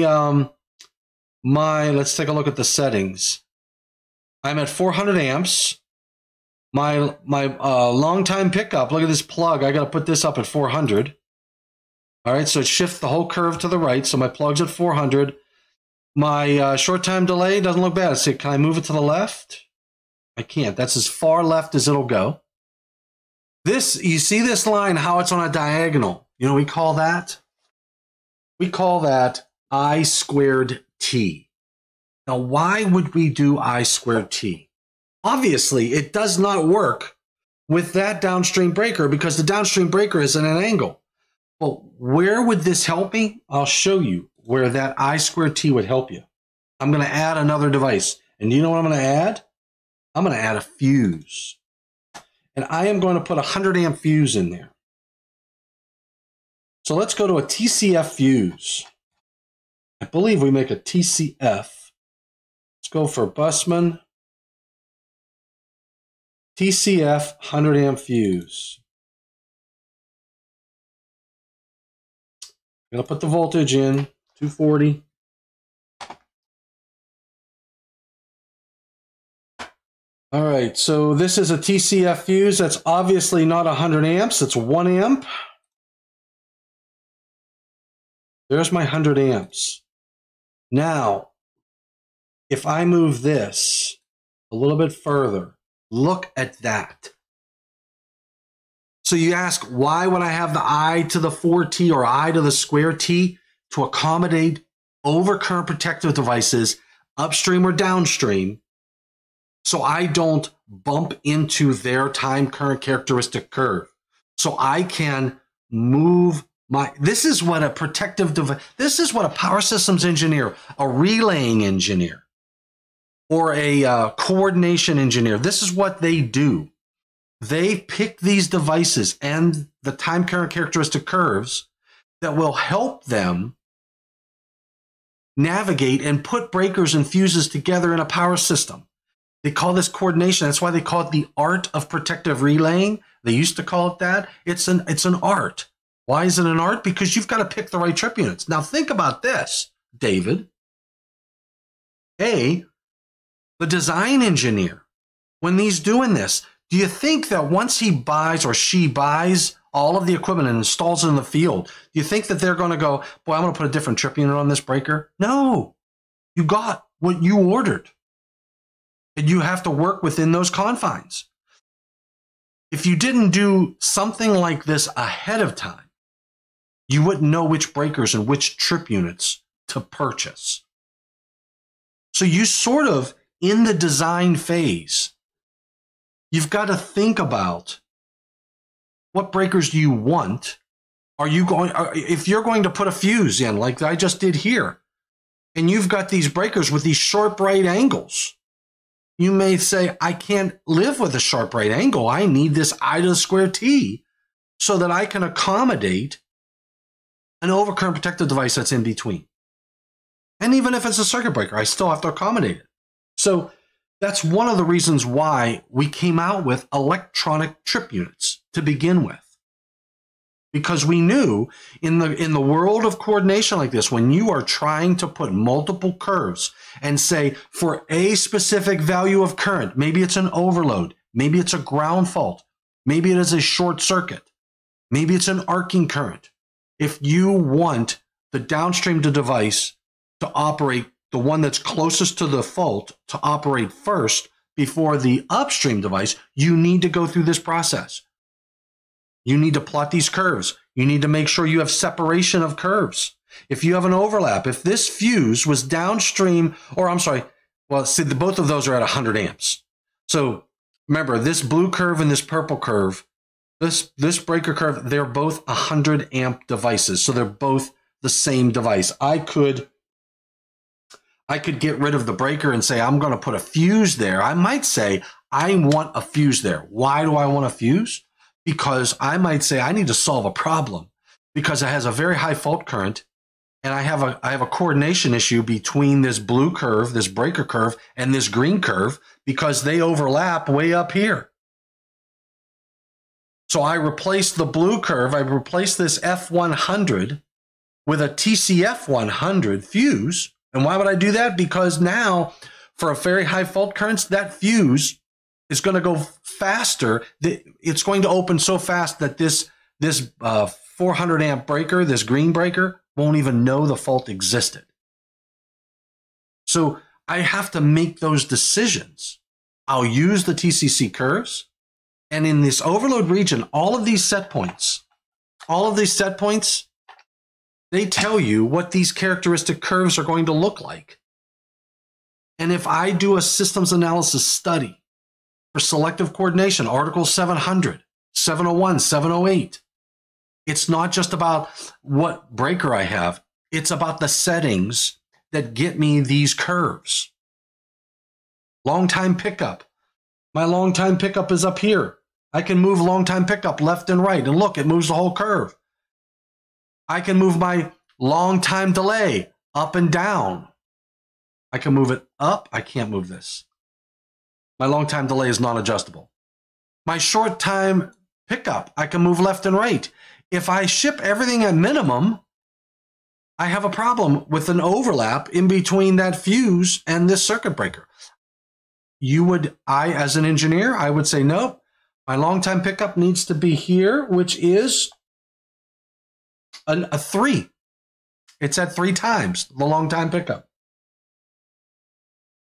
let's take a look at the settings. I'm at 400 amps. My long time pickup, look at this plug. I got to put this up at 400. All right, so it shifts the whole curve to the right, so my plug's at 400. My short time delay doesn't look bad. Let's see, can I move it to the left? I can't. That's as far left as it'll go. This, you see this line, how it's on a diagonal. You know what we call that? We call that I squared T. Now, why would we do I squared T? Obviously, it does not work with that downstream breaker because the downstream breaker is at an angle. Well, where would this help me? I'll show you where that I squared T would help you. I'm going to add another device. And you know what I'm going to add? I'm going to add a fuse, and I am going to put a 100 amp fuse in there. So let's go to a TCF fuse. I believe we make a TCF. Let's go for busman. TCF 100 amp fuse. I'm going to put the voltage in, 240. All right, so this is a TCF fuse. That's obviously not 100 amps. It's 1 amp. There's my 100 amps. Now, if I move this a little bit further, look at that. So you ask, why would I have the I to the 4T or I to the square T? To accommodate overcurrent protective devices, upstream or downstream, so I don't bump into their time current characteristic curve. So I can move my, this is what a protective device, this is what a power systems engineer, a relaying engineer, or a coordination engineer, this is what they do. They pick these devices and the time current characteristic curves that will help them navigate and put breakers and fuses together in a power system. They call this coordination. That's why they call it the art of protective relaying. They used to call it that. It's an art. Why is it an art? Because you've got to pick the right trip units. Now think about this, David. A, the design engineer, when he's doing this, do you think that once he buys or she buys all of the equipment and installs it in the field, do you think that they're going to go, boy, I'm going to put a different trip unit on this breaker? No, you got what you ordered. And you have to work within those confines. If you didn't do something like this ahead of time, you wouldn't know which breakers and which trip units to purchase. So you sort of, in the design phase, you've got to think about what breakers do you want. Are you going, if you're going to put a fuse in like I just did here, and you've got these breakers with these sharp right angles, you may say, I can't live with a sharp right angle. I need this I to the square T so that I can accommodate an overcurrent protective device that's in between. And even if it's a circuit breaker, I still have to accommodate it. So that's one of the reasons why we came out with electronic trip units to begin with. Because we knew in the world of coordination like this, when you are trying to put multiple curves and say for a specific value of current, maybe it's an overload, maybe it's a ground fault, maybe it is a short circuit, maybe it's an arcing current. If you want the downstream to device to operate, the one that's closest to the fault to operate first before the upstream device, you need to go through this process. You need to plot these curves. You need to make sure you have separation of curves. If you have an overlap, if this fuse was downstream, or I'm sorry, well, see, both of those are at 100 amps. So remember, this blue curve and this purple curve, this breaker curve, they're both 100 amp devices. So they're both the same device. I could get rid of the breaker and say, I'm going to put a fuse there. I might say, I want a fuse there. Why do I want a fuse? Because I might say I need to solve a problem because it has a very high fault current and I have a coordination issue between this blue curve, this breaker curve, and this green curve because they overlap way up here. So I replace the blue curve, I replace this F100 with a TCF 100 fuse. And why would I do that? Because now for a very high fault currents, that fuse is going to go faster. It's going to open so fast that this 400 amp breaker, this green breaker, won't even know the fault existed. So I have to make those decisions. I'll use the TCC curves. And in this overload region, all of these set points, they tell you what these characteristic curves are going to look like. And if I do a systems analysis study, for selective coordination, Article 700, 701, 708. It's not just about what breaker I have. It's about the settings that get me these curves. Long-time pickup. My long-time pickup is up here. I can move long-time pickup left and right. And look, it moves the whole curve. I can move my long-time delay up and down. I can move it up. I can't move this. My long time delay is non-adjustable. My short time pickup, I can move left and right. If I ship everything at minimum, I have a problem with an overlap in between that fuse and this circuit breaker. As an engineer, I would say, nope, my long time pickup needs to be here, which is a 3. It's at 3 times, the long time pickup.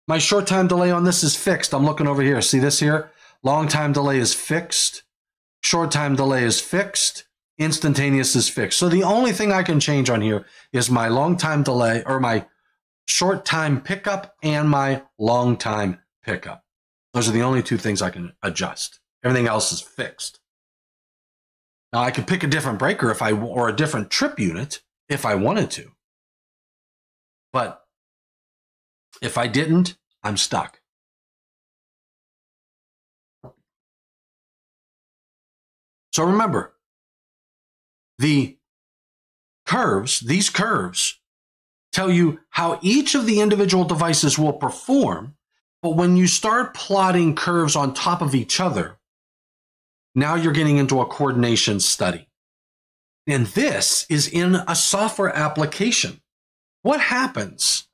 My short time delay on this is fixed. I'm looking over here. See this here? Long time delay is fixed. Short time delay is fixed. Instantaneous is fixed. So the only thing I can change on here is my long time delay or my short time pickup and my long time pickup. Those are the only two things I can adjust. Everything else is fixed. Now I could pick a different breaker or a different trip unit if I wanted to. But if I didn't, I'm stuck. So remember, these curves, tell you how each of the individual devices will perform, but when you start plotting curves on top of each other, now you're getting into a coordination study. And this is in a software application. What happens?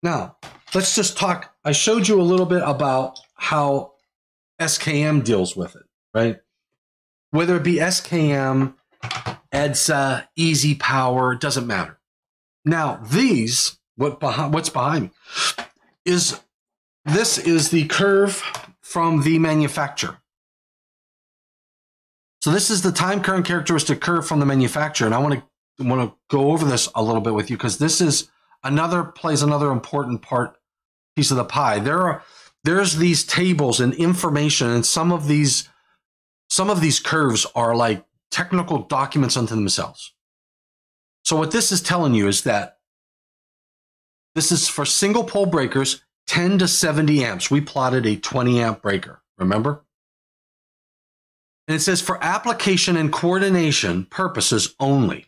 Now, let's just talk. I showed you a little bit about how SKM deals with it, right? Whether it be SKM, EDSA, Easy Power, it doesn't matter. Now, what's behind me is this is the curve from the manufacturer. So this is the time current characteristic curve from the manufacturer, and I want to go over this a little bit with you because this is another important piece of the pie. There's these tables and information, and some of these curves are like technical documents unto themselves. So what this is telling you is that this is for single pole breakers, 10 to 70 amps. We plotted a 20 amp breaker, remember? And it says for application and coordination purposes only.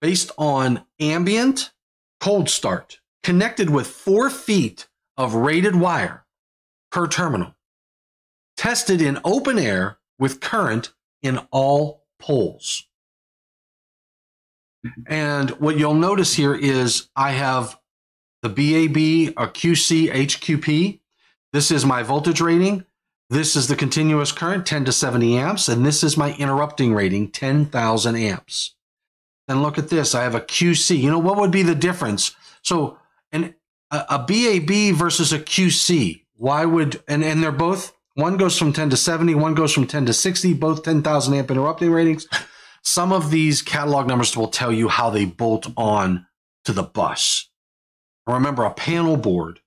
Based on ambient cold start, connected with 4 feet of rated wire per terminal, tested in open air with current in all poles. And what you'll notice here is I have the BAB, a QC, HQP. This is my voltage rating. This is the continuous current, 10 to 70 amps. And this is my interrupting rating, 10,000 amps. Then look at this. I have a QC. You know, what would be the difference? So a BAB versus a QC. Why would, and they're both, one goes from 10 to 70, one goes from 10 to 60, both 10,000 amp interrupting ratings. Some of these catalog numbers will tell you how they bolt on to the bus. Remember, a panel board,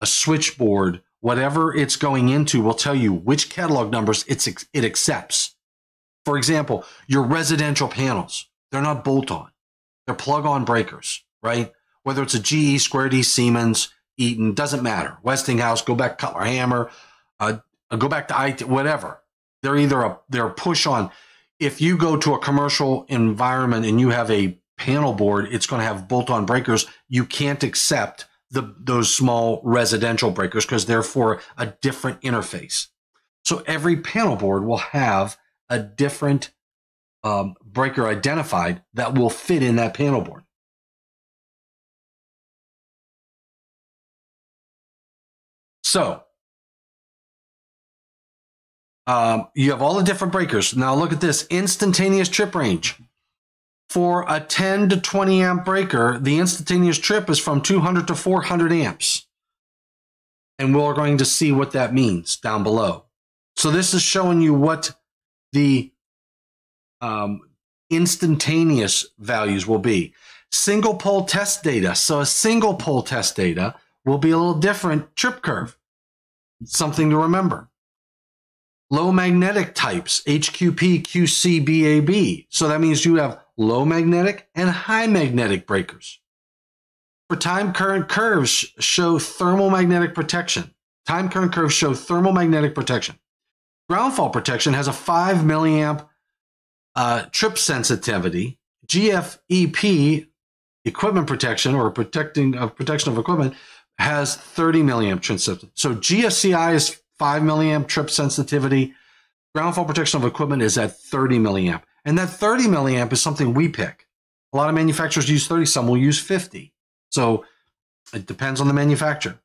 a switchboard, whatever it's going into will tell you which catalog numbers it accepts. For example, your residential panels, they're not bolt-on. They're plug-on breakers, right? Whether it's a GE, Square D, Siemens, Eaton, doesn't matter. Westinghouse, go back Cutler Hammer, go back to ITE, whatever. They're either they're push-on. If you go to a commercial environment and you have a panel board, it's going to have bolt-on breakers. You can't accept those small residential breakers because they're for a different interface. So every panel board will have a different breaker identified that will fit in that panel board. So you have all the different breakers. Now look at this instantaneous trip range. For a 10 to 20 amp breaker, the instantaneous trip is from 200 to 400 amps. And we're going to see what that means down below. So this is showing you what the instantaneous values will be. Single pole test data. So a single pole test data will be a little different trip curve. Something to remember. Low magnetic types, HQP, QC, BAB. So that means you have low magnetic and high magnetic breakers. For time current curves show thermal magnetic protection. Time current curves show thermal magnetic protection. Ground fault protection has a 5 milliamp trip sensitivity. GFEP, equipment protection or protection of equipment, has 30 milliamp trip sensitivity. So GFCI is 5 milliamp trip sensitivity. Ground fault protection of equipment is at 30 milliamp. And that 30 milliamp is something we pick. A lot of manufacturers use 30, some will use 50. So it depends on the manufacturer.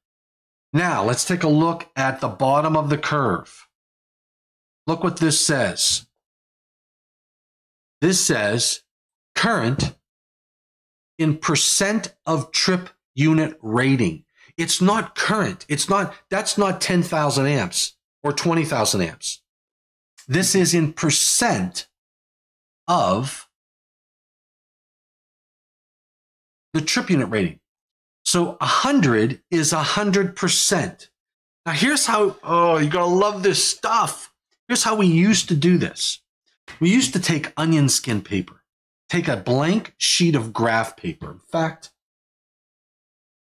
Now let's take a look at the bottom of the curve. Look what this says. This says current in percent of trip unit rating. It's not current. It's not, that's not 10,000 amps or 20,000 amps. This is in percent of the trip unit rating. So 100 is 100%. Now here's how, oh, you're gonna love this stuff. Here's how we used to do this. We used to take onion skin paper, take a blank sheet of graph paper. In fact,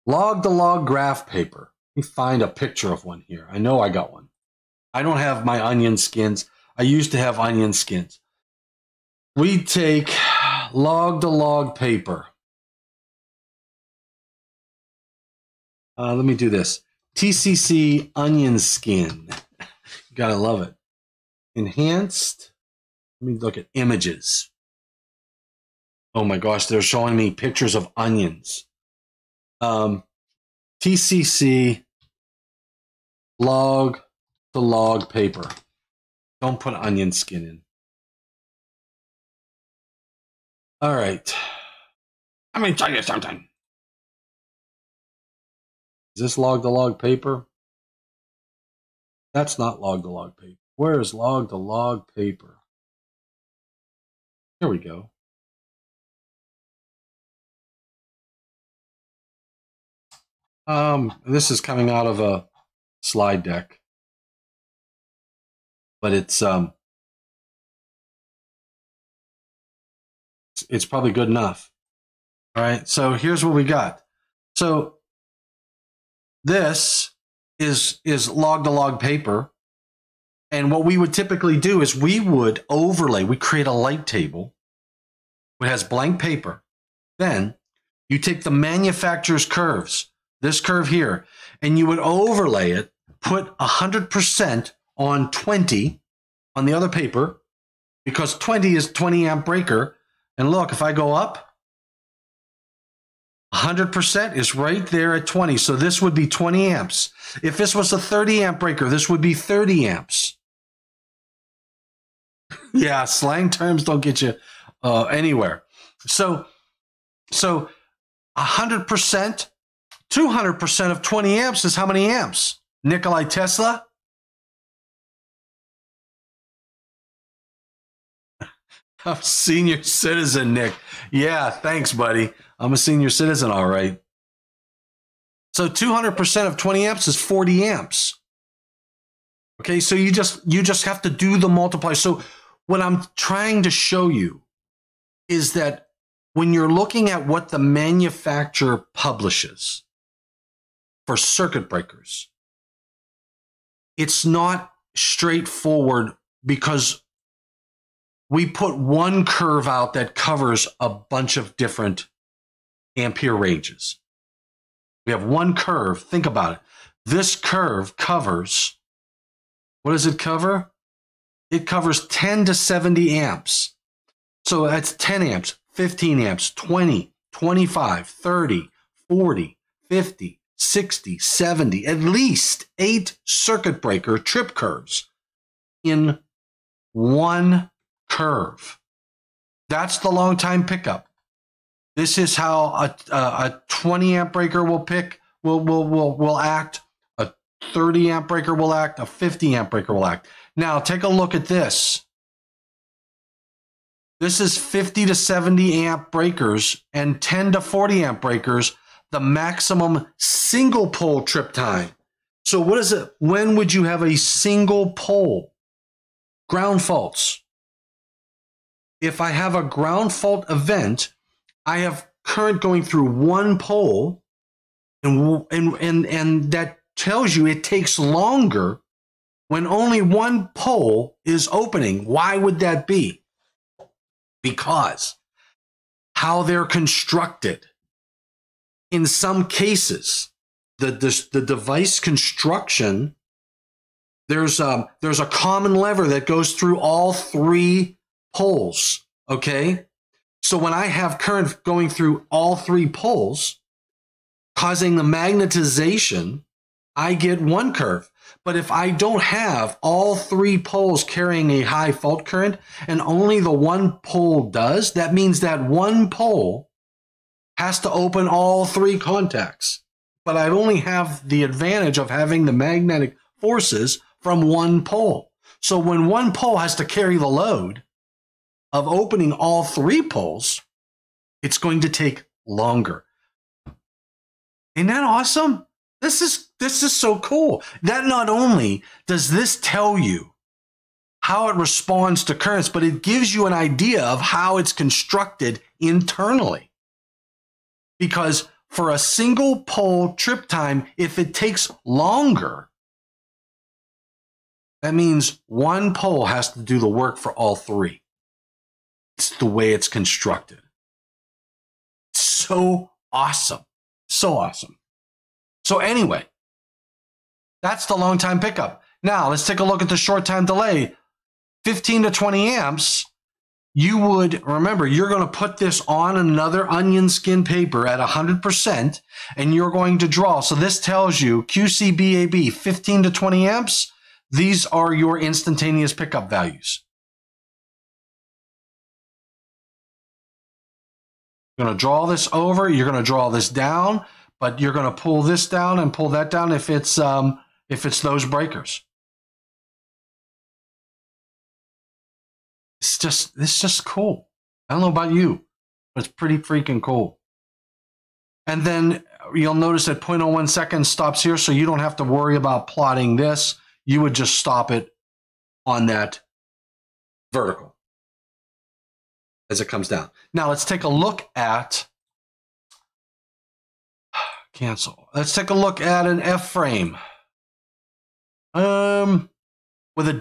log-to-log graph paper. Let me find a picture of one here. I know I got one. I don't have my onion skins. I used to have onion skins. We take log-to-log paper. Let me do this. TCC onion skin. You gotta love it. Enhanced. Let me look at images. Oh my gosh, they're showing me pictures of onions. TCC log to log paper. Don't put onion skin in. All right. I mean, try this sometime. Is this log to log paper? That's not log to log paper. Where is log to log paper? Here we go. This is coming out of a slide deck, but it's probably good enough. All right. So here's what we got. So this is log to log paper. And what we would typically do is we would overlay, we create a light table which has blank paper. Then you take the manufacturer's curves. This curve here, and you would overlay it, put 100% on 20 on the other paper, because 20 is 20 amp breaker. And look, if I go up, 100% is right there at 20. So this would be 20 amps. If this was a 30 amp breaker, this would be 30 amps. Yeah, slang terms don't get you anywhere. So 100%, 200% of 20 amps is how many amps? Nikolai Tesla? I'm a senior citizen, Nick. Yeah, thanks, buddy. I'm a senior citizen, all right. So 200% of 20 amps is 40 amps. Okay, so you just have to do the multiply. So what I'm trying to show you is that when you're looking at what the manufacturer publishes for circuit breakers, it's not straightforward because we put one curve out that covers a bunch of different ampere ranges. We have one curve. Think about it. This curve covers, what does it cover? It covers 10 to 70 amps. So that's 10 amps, 15 amps, 20, 25, 30, 40, 50, 60, 70, at least 8 circuit breaker trip curves in one curve. That's the long time pickup. This is how a 20 amp breaker will act, a 30 amp breaker will act, a 50 amp breaker will act. Now take a look at this. This is 50 to 70 amp breakers and 10 to 40 amp breakers, the maximum single pole trip time. So what is it? When would you have a single pole? Ground faults. If I have a ground fault event, I have current going through one pole, and that tells you it takes longer when only one pole is opening. Why would that be? Because how they're constructed. In some cases, the device construction, there's a common lever that goes through all 3 poles, okay? So when I have current going through all 3 poles, causing the magnetization, I get one curve. But if I don't have all 3 poles carrying a high fault current and only the one pole does, that means that one pole has to open all 3 contacts. But I only have the advantage of having the magnetic forces from one pole. So when one pole has to carry the load of opening all 3 poles, it's going to take longer. Isn't that awesome? This is so cool. That not only does this tell you how it responds to currents, but it gives you an idea of how it's constructed internally. Because for a single pole trip time, if it takes longer, that means one pole has to do the work for all 3. It's the way it's constructed. So awesome. So awesome. So anyway, that's the long time pickup. Now let's take a look at the short time delay. 15 to 20 amps, you would, remember, you're going to put this on another onion skin paper at 100% and you're going to draw. So this tells you QCBAB, 15 to 20 amps, these are your instantaneous pickup values. You're going to draw this over, you're going to draw this down, but you're going to pull this down and pull that down if it's those breakers. It's just cool. I don't know about you, but it's pretty freaking cool. And then you'll notice that 0.01 seconds stops here, so you don't have to worry about plotting this. You would just stop it on that vertical as it comes down. Now let's take a look at cancel. Let's take a look at an F-frame with a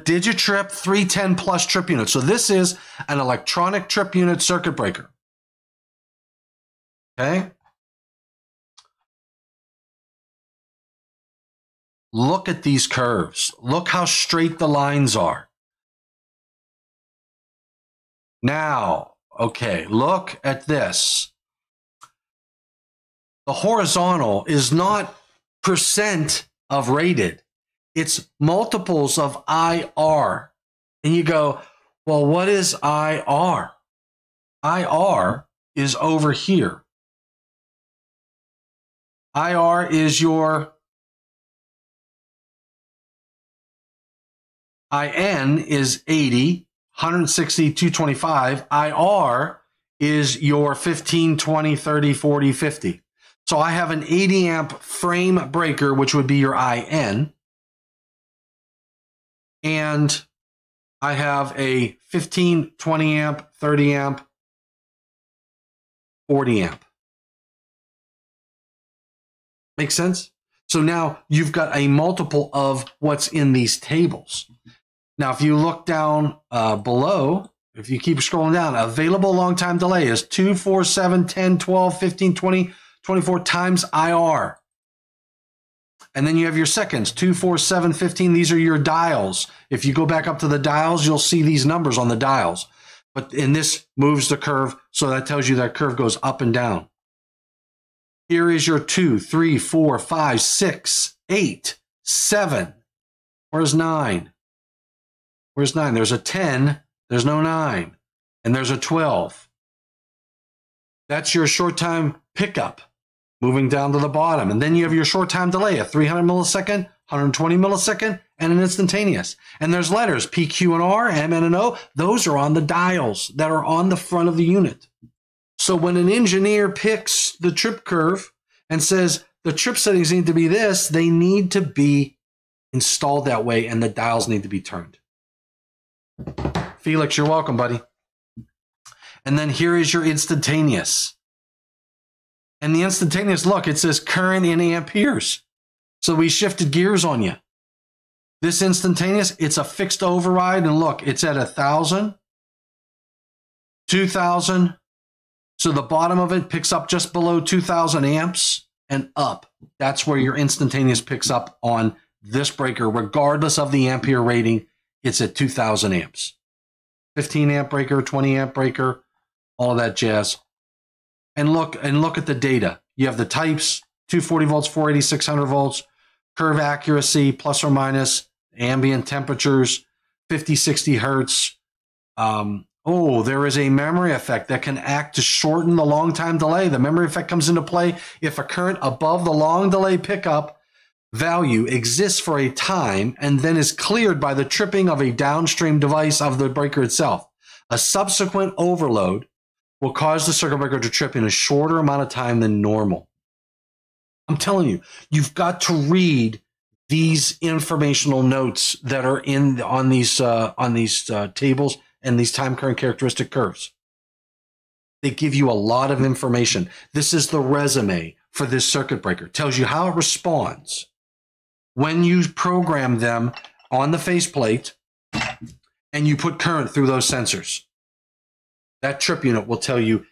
digitrip 310 plus trip unit. So this is an electronic trip unit circuit breaker. Okay. Look at these curves. Look how straight the lines are. Now, okay, look at this. The horizontal is not percent of rated. It's multiples of IR. And you go, well, what is IR? IR is over here. IR is your IN is 80, 160, 225. IR is your 15, 20, 30, 40, 50. So I have an 80 amp frame breaker, which would be your IN. And I have a 15, 20 amp, 30 amp, 40 amp. Make sense? So now you've got a multiple of what's in these tables. Now, if you look down below, if you keep scrolling down, available long time delay is 2, 4, 7, 10, 12, 15, 20, 24 times IR. And then you have your seconds, 2, 4, 7, 15. These are your dials. If you go back up to the dials, you'll see these numbers on the dials. But in this moves the curve, so that tells you that curve goes up and down. Here is your 2, 3, 4, 5, 6, 8, 7. Where's 9? Where's 9? There's a 10. There's no 9. And there's a 12. That's your short time pickup. Moving down to the bottom. And then you have your short time delay, a 300 millisecond, 120 millisecond, and an instantaneous. And there's letters, P, Q, and R, M, N, and O. Those are on the dials that are on the front of the unit. So when an engineer picks the trip curve and says the trip settings need to be this, they need to be installed that way and the dials need to be turned. Felix, you're welcome, buddy. And then here is your instantaneous. And the instantaneous, look, it says current in amperes. So we shifted gears on you. This instantaneous, it's a fixed override. And look, it's at 1,000, 2,000. So the bottom of it picks up just below 2,000 amps and up. That's where your instantaneous picks up on this breaker. Regardless of the ampere rating, it's at 2,000 amps. 15 amp breaker, 20 amp breaker, all of that jazz. And look at the data. You have the types, 240 volts, 480, 600 volts, curve accuracy, plus or minus, ambient temperatures, 50, 60 hertz. Oh, there is a memory effect that can act to shorten the long time delay. The memory effect comes into play if a current above the long delay pickup value exists for a time and then is cleared by the tripping of a downstream device of the breaker itself. A subsequent overload will cause the circuit breaker to trip in a shorter amount of time than normal. I'm telling you, you've got to read these informational notes that are in on these tables and these time current characteristic curves. They give you a lot of information. This is the resume for this circuit breaker. It tells you how it responds when you program them on the faceplate and you put current through those sensors. That trip unit will tell you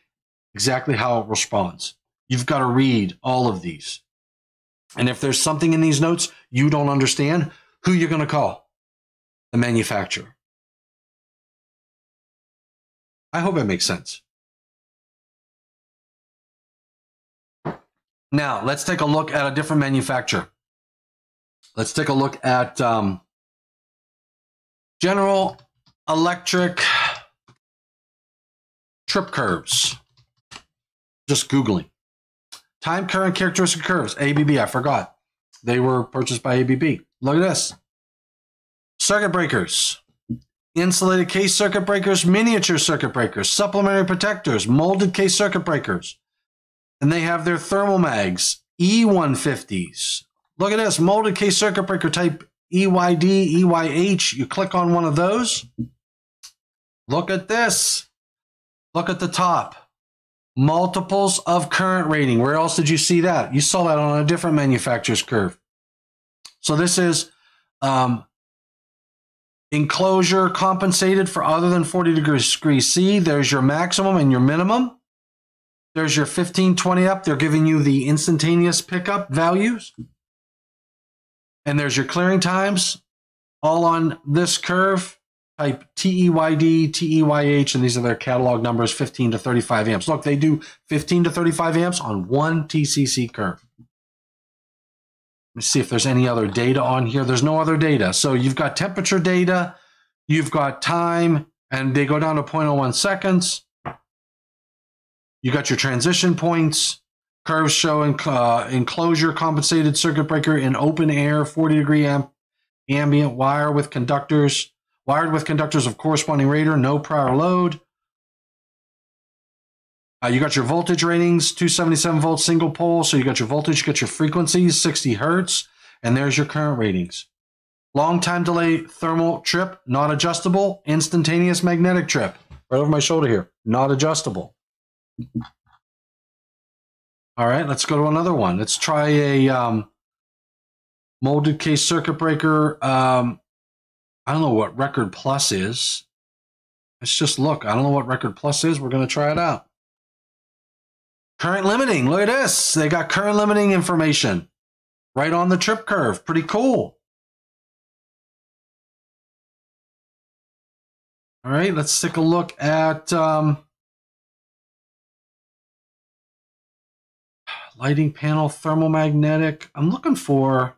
exactly how it responds. You've got to read all of these. And if there's something in these notes you don't understand, who you're going to call? The manufacturer. I hope it makes sense. Now, let's take a look at a different manufacturer. Let's take a look at General Electric trip curves. Just Googling. Time current characteristic curves, ABB, I forgot. They were purchased by ABB. Look at this. Circuit breakers, insulated case circuit breakers, miniature circuit breakers, supplementary protectors, molded case circuit breakers. And they have their thermal mags, E150s. Look at this, molded case circuit breaker type EYD, EYH. You click on one of those. Look at this. Look at the top, multiples of current rating. Where else did you see that? You saw that on a different manufacturer's curve. So this is enclosure compensated for other than 40 degrees C. There's your maximum and your minimum. There's your 15, 20 up. They're giving you the instantaneous pickup values. And there's your clearing times all on this curve. type TEYD, TEYH, and these are their catalog numbers, 15 to 35 amps. Look, they do 15 to 35 amps on one TCC curve. Let's see if there's any other data on here. There's no other data. So you've got temperature data, you've got time, and they go down to 0.01 seconds. You got your transition points. Curves show enclosure, compensated circuit breaker in open air, 40-degree ambient wire with conductors. Wired with conductors of corresponding rater, no prior load. You got your voltage ratings, 277 volts single pole. So you got your voltage, you got your frequencies, 60 hertz, and there's your current ratings. Long time delay thermal trip, not adjustable. Instantaneous magnetic trip, right over my shoulder here, not adjustable. All right, let's go to another one. Let's try a molded case circuit breaker. I don't know what Record Plus is. Let's just look. I don't know what Record Plus is. We're going to try it out. Current limiting. Look at this. They got current limiting information right on the trip curve. Pretty cool. All right, let's take a look at lighting panel, thermomagnetic. I'm looking for...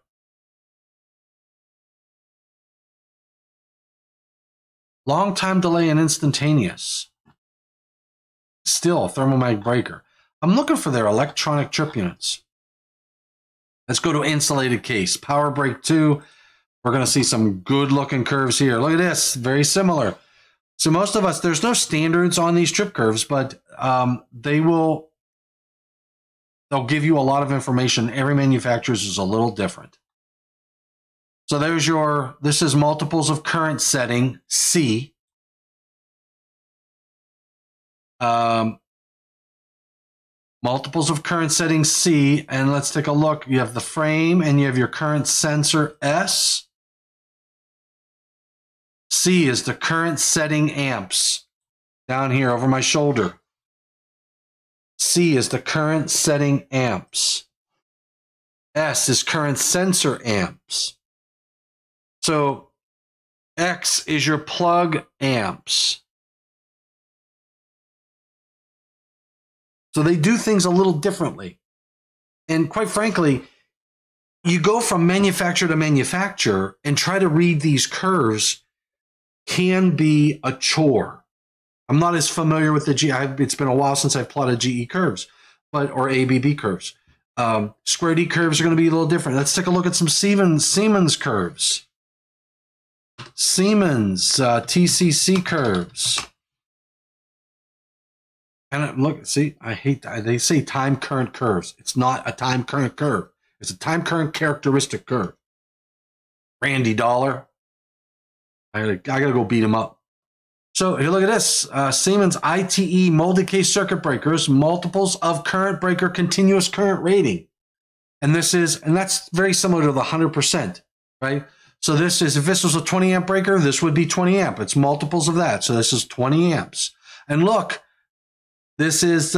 long time delay and instantaneous. Still, thermomag breaker. I'm looking for their electronic trip units. Let's go to insulated case. Power break 2. We're going to see some good looking curves here. Look at this. Very similar. So most of us, there's no standards on these trip curves, but they'll give you a lot of information. Every manufacturer's is a little different. So there's your, this is multiples of current setting, C. Multiples of current setting, C. And let's take a look. You have the frame and you have your current sensor, S. C is the current setting amps. Down here over my shoulder. C is the current setting amps. S is current sensor amps. So X is your plug amps. So they do things a little differently. And quite frankly, you go from manufacturer to manufacturer and try to read these curves can be a chore. I'm not as familiar with the GE. It's been a while since I've plotted GE curves, but or ABB curves. Square D curves are going to be a little different. Let's take a look at some Siemens curves. Siemens TCC curves. And look, see, I hate that. They say time current curves. It's not a time current curve. It's a time current characteristic curve. Randy Dollar. I gotta go beat him up. So here, look at this. Siemens ITE molded case circuit breakers, multiples of current breaker, continuous current rating. And this is, and that's very similar to the 100%, right? So this is, if this was a 20 amp breaker, this would be 20 amp. It's multiples of that. So this is 20 amps. And look, this is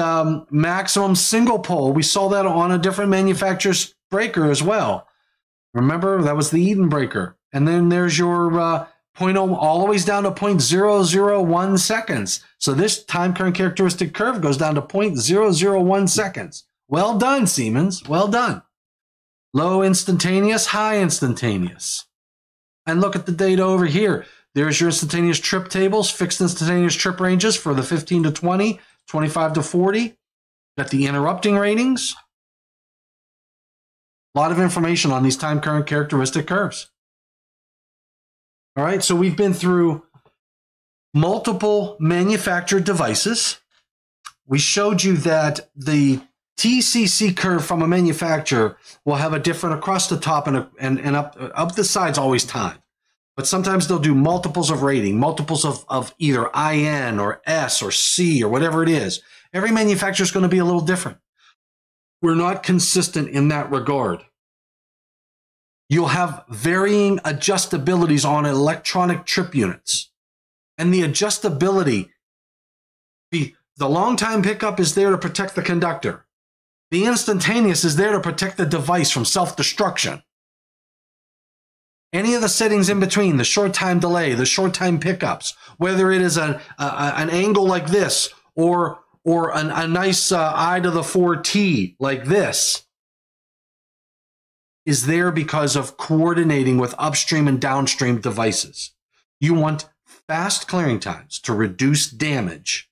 maximum single pole. We saw that on a different manufacturer's breaker as well. Remember, that was the Eaton breaker. And then there's your 0.0, all the way down to 0.001 seconds. So this time current characteristic curve goes down to 0.001 seconds. Well done, Siemens. Well done. Low instantaneous, high instantaneous. And look at the data over here. There's your instantaneous trip tables, fixed instantaneous trip ranges for the 15 to 20, 25 to 40. Got the interrupting ratings. A lot of information on these time current characteristic curves. All right, so we've been through multiple manufactured devices. We showed you that the TCC curve from a manufacturer will have a different across the top and up the sides always time. But sometimes they'll do multiples of rating, multiples of either IN or S or C or whatever it is. Every manufacturer is going to be a little different. We're not consistent in that regard. You'll have varying adjustabilities on electronic trip units. And the adjustability, the long time pickup is there to protect the conductor. The instantaneous is there to protect the device from self-destruction. Any of the settings in between, the short time delay, the short time pickups, whether it is an angle like this or a nice I to the 4T like this, is there because of coordinating with upstream and downstream devices. You want fast clearing times to reduce damage,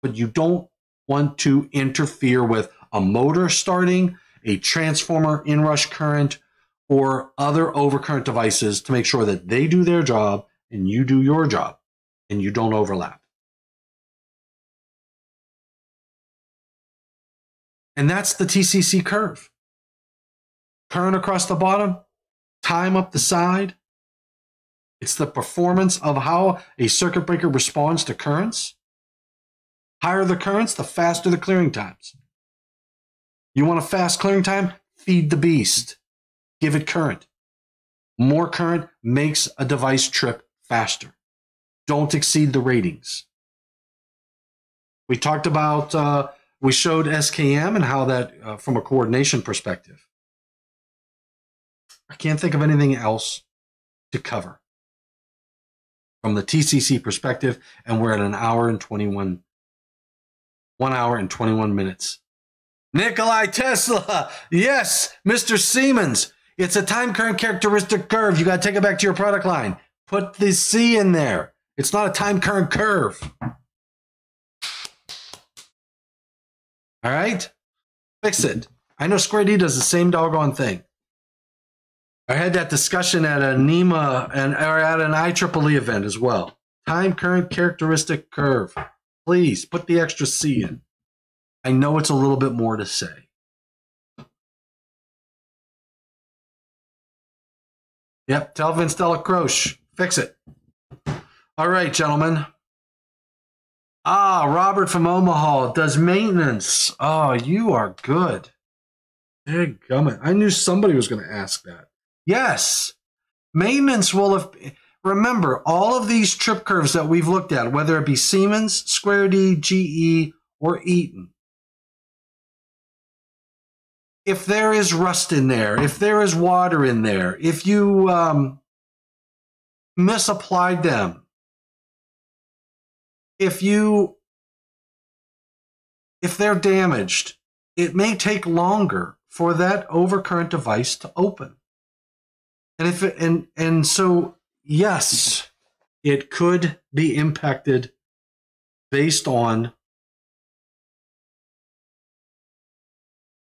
but you don't want to interfere with a motor starting, a transformer inrush current, or other overcurrent devices to make sure that they do their job and you do your job and you don't overlap. And that's the TCC curve. Current across the bottom, time up the side. It's the performance of how a circuit breaker responds to currents. Higher the currents, the faster the clearing times. You want a fast clearing time? Feed the beast. Give it current. More current makes a device trip faster. Don't exceed the ratings. We talked about, we showed SKM and how that, from a coordination perspective. I can't think of anything else to cover from the TCC perspective, and we're at an hour and 1 hour and 21 minutes. Nikolai Tesla, yes, Mr. Siemens. It's a time current characteristic curve. You got to take it back to your product line. Put the C in there. It's not a time current curve. All right? Fix it. I know Square D does the same doggone thing. I had that discussion at a NEMA or at an IEEE event as well. Time current characteristic curve. Please put the extra C in. I know it's a little bit more to say. Yep, tell Vince Della Croce, fix it. All right, gentlemen. Ah, Robert from Omaha does maintenance. Oh, you are good. Dadgummit. I knew somebody was going to ask that. Yes, maintenance will have... Remember, all of these trip curves that we've looked at, whether it be Siemens, Square D, GE, or Eaton, if there is rust in there, if there is water in there, if you misapplied them, if they're damaged, it may take longer for that overcurrent device to open. And if it, and so yes, it could be impacted based on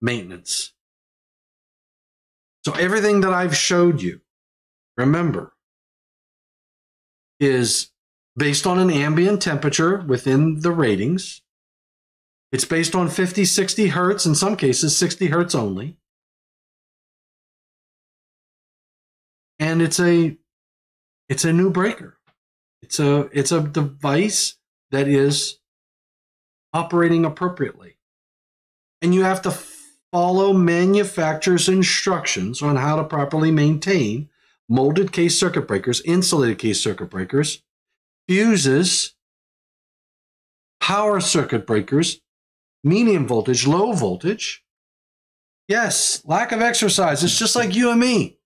maintenance. So everything that I've showed you, remember, is based on an ambient temperature within the ratings. It's based on 50, 60 hertz, in some cases 60 hertz only. And it's a new breaker. It's a device that is operating appropriately. And you have to follow manufacturer's instructions on how to properly maintain molded case circuit breakers, insulated case circuit breakers, fuses, power circuit breakers, medium voltage, low voltage. Yes, lack of exercise. It's just like you and me.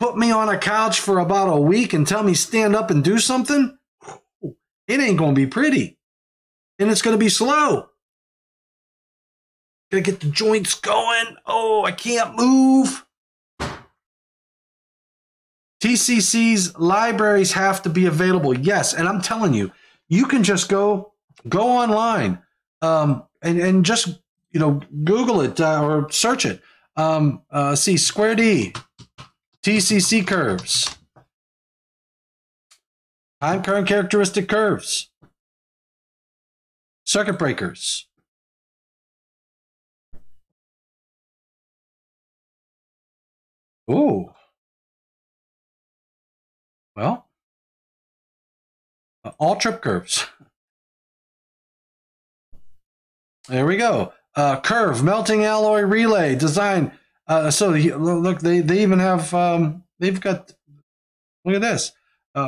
Put me on a couch for about a week and tell me stand up and do something? It ain't going to be pretty. And it's going to be slow. Gonna get the joints going. Oh, I can't move. TCC's libraries have to be available. Yes, and I'm telling you, you can just go online and just, you know, Google it or search it. See Square D, TCC curves, time current characteristic curves, circuit breakers. Oh, well, all trip curves. There we go. Curve, melting alloy relay design. So look, they even have, they've got, look at this,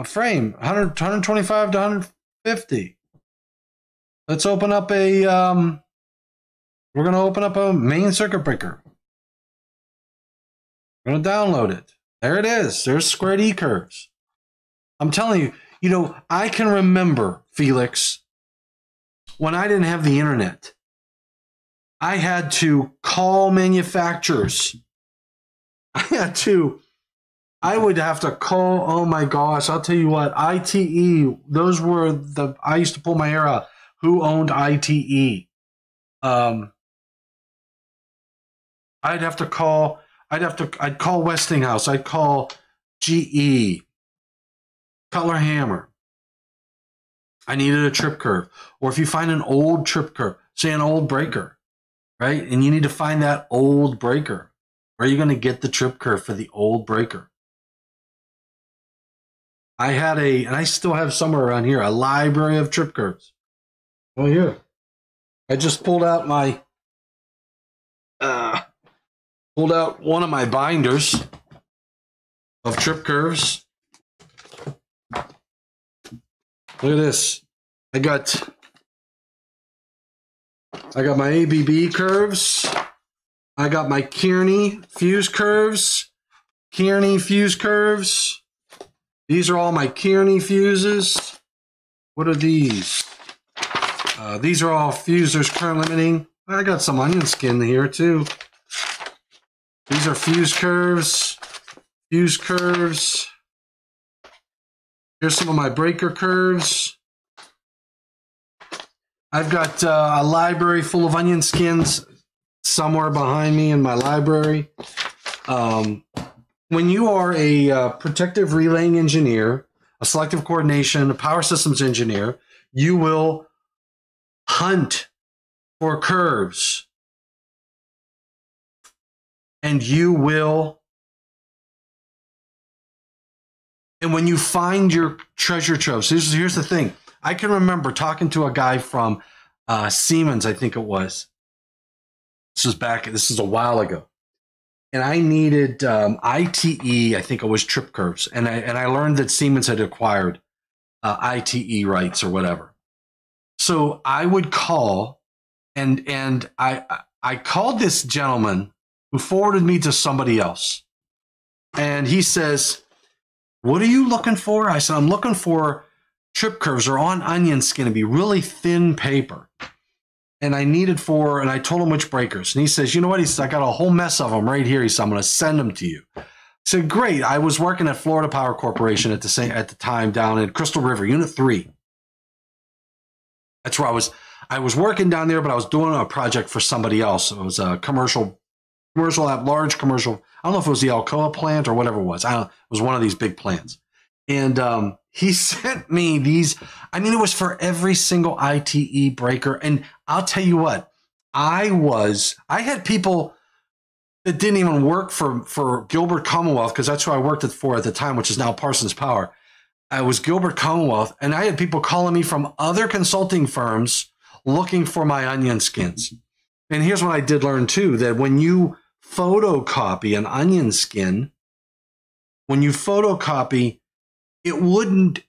frame, 125 to 150. Let's open up a, we're going to open up a main circuit breaker. We're going to download it. There it is. There's Square D curves. I'm telling you, you know, I can remember, Felix, when I didn't have the internet, I had to call manufacturers. I would have to call, oh my gosh, I'll tell you what, ITE, those were the, I used to pull my hair out. Who owned ITE? I'd have to call, I'd call Westinghouse, I'd call GE, Cutler Hammer. I needed a trip curve. Or if you find an old trip curve, say an old breaker, right? And you need to find that old breaker. Where are you going to get the trip curve for the old breaker? I had a, and I still have somewhere around here, a library of trip curves. Oh, yeah. I just pulled out my, pulled out one of my binders of trip curves. Look at this. I got my ABB curves. I got my Kearney fuse curves. Kearney fuse curves. These are all my Kearney fuses. What are these? These are all fusers current limiting. I got some onion skin here too. These are fuse curves. Fuse curves. Here's some of my breaker curves. I've got a library full of onion skins somewhere behind me in my library. When you are a protective relaying engineer, a selective coordination, a power systems engineer, you will hunt for curves. And you will... And when you find your treasure troves, here's the thing. I can remember talking to a guy from Siemens, I think it was. This is a while ago. And I needed ITE, I think it was trip curves. And I learned that Siemens had acquired ITE rights or whatever. So I would call, and I called this gentleman who forwarded me to somebody else. And he says, what are you looking for? I said, I'm looking for trip curves or on onion skin. It'd be really thin paper. And I needed for, and I told him which breakers. And he says, you know what? He said, I got a whole mess of them right here. He said, I'm going to send them to you. I said, great. I was working at Florida Power Corporation at the time down in Crystal River, Unit 3. That's where I was working down there, but I was doing a project for somebody else. It was a large commercial. I don't know if it was the Alcoa plant or whatever it was. I don't know. It was one of these big plants. And he sent me these. I mean, it was for every single ITE breaker. And I'll tell you what, I had people that didn't even work for Gilbert Commonwealth, because that's who I worked for at the time, which is now Parsons Power. I was Gilbert Commonwealth, and I had people calling me from other consulting firms looking for my onion skins. And here's what I did learn too, that when you photocopy an onion skin, it wouldn't,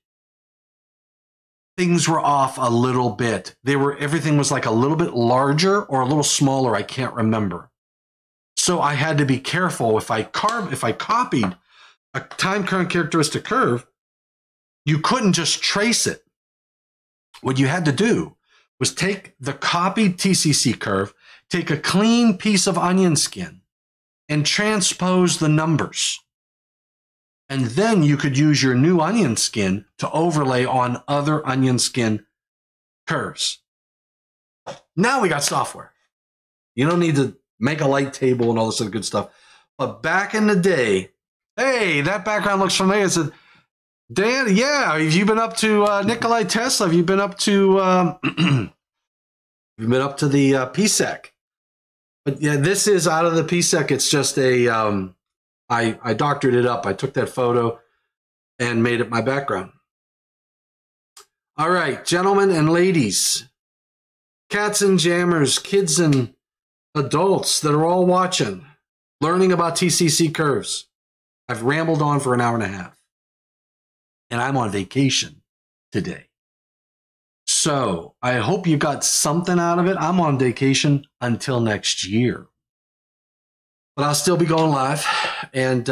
things were off a little bit. Everything was like a little bit larger or a little smaller, I can't remember. So I had to be careful. If I copied a time current characteristic curve, you couldn't just trace it. What you had to do was take the copied TCC curve, take a clean piece of onion skin, and transpose the numbers. And then you could use your new onion skin to overlay on other onion skin curves. Now we got software. You don't need to make a light table and all this other good stuff. But back in the day, hey, that background looks familiar. It's a, Dan, yeah, have you been up to Nikolai Tesla? Have you been up to you've been up to the PSEC? But yeah, this is out of the PSEC. It's just a I doctored it up. I took that photo and made it my background. All right, gentlemen and ladies, cats and jammers, kids and adults that are all watching, learning about TCC curves. I've rambled on for an hour and a half. And I'm on vacation today. So I hope you got something out of it. I'm on vacation until next year. But I'll still be going live. And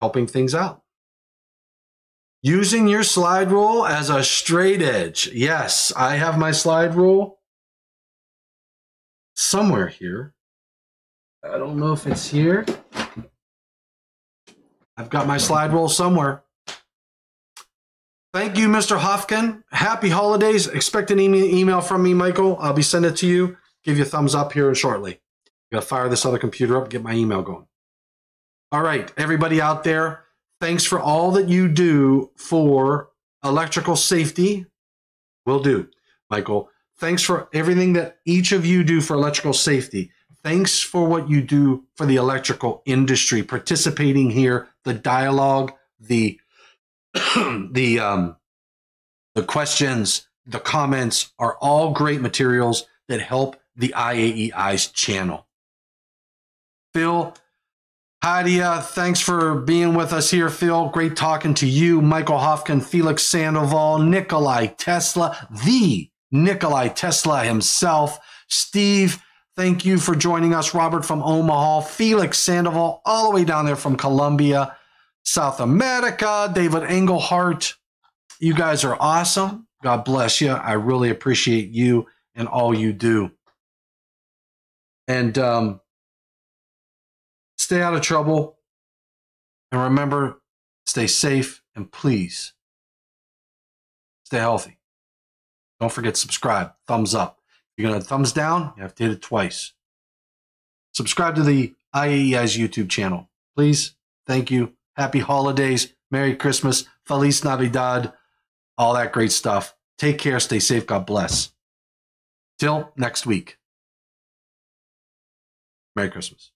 helping things out. Using your slide rule as a straight edge. Yes, I have my slide rule somewhere here. I don't know if it's here. I've got my slide rule somewhere. Thank you, Mr. Hofkin. Happy holidays. Expect an email from me, Michael. I'll be sending it to you. Give you a thumbs up here shortly. I'm going to fire this other computer up, get my email going. All right, everybody out there, thanks for all that you do for electrical safety. Will do, Michael. Thanks for everything that each of you do for electrical safety. Thanks for what you do for the electrical industry, participating here, the dialogue, the questions, the comments are all great materials that help the IAEI's channel. Phil, hi to you. Thanks for being with us here, Phil. Great talking to you. Michael Hofkin, Felix Sandoval, Nikolai Tesla, the Nikolai Tesla himself. Steve, thank you for joining us. Robert from Omaha, Felix Sandoval, all the way down there from Colombia, South America, David Englehart. You guys are awesome. God bless you. I really appreciate you and all you do. And stay out of trouble. And remember, stay safe and please stay healthy. Don't forget to subscribe. Thumbs up. If you're going to thumbs down, you have to hit it twice. Subscribe to the IAEI's YouTube channel. Please. Thank you. Happy holidays. Merry Christmas. Feliz Navidad. All that great stuff. Take care. Stay safe. God bless. Till next week. Merry Christmas.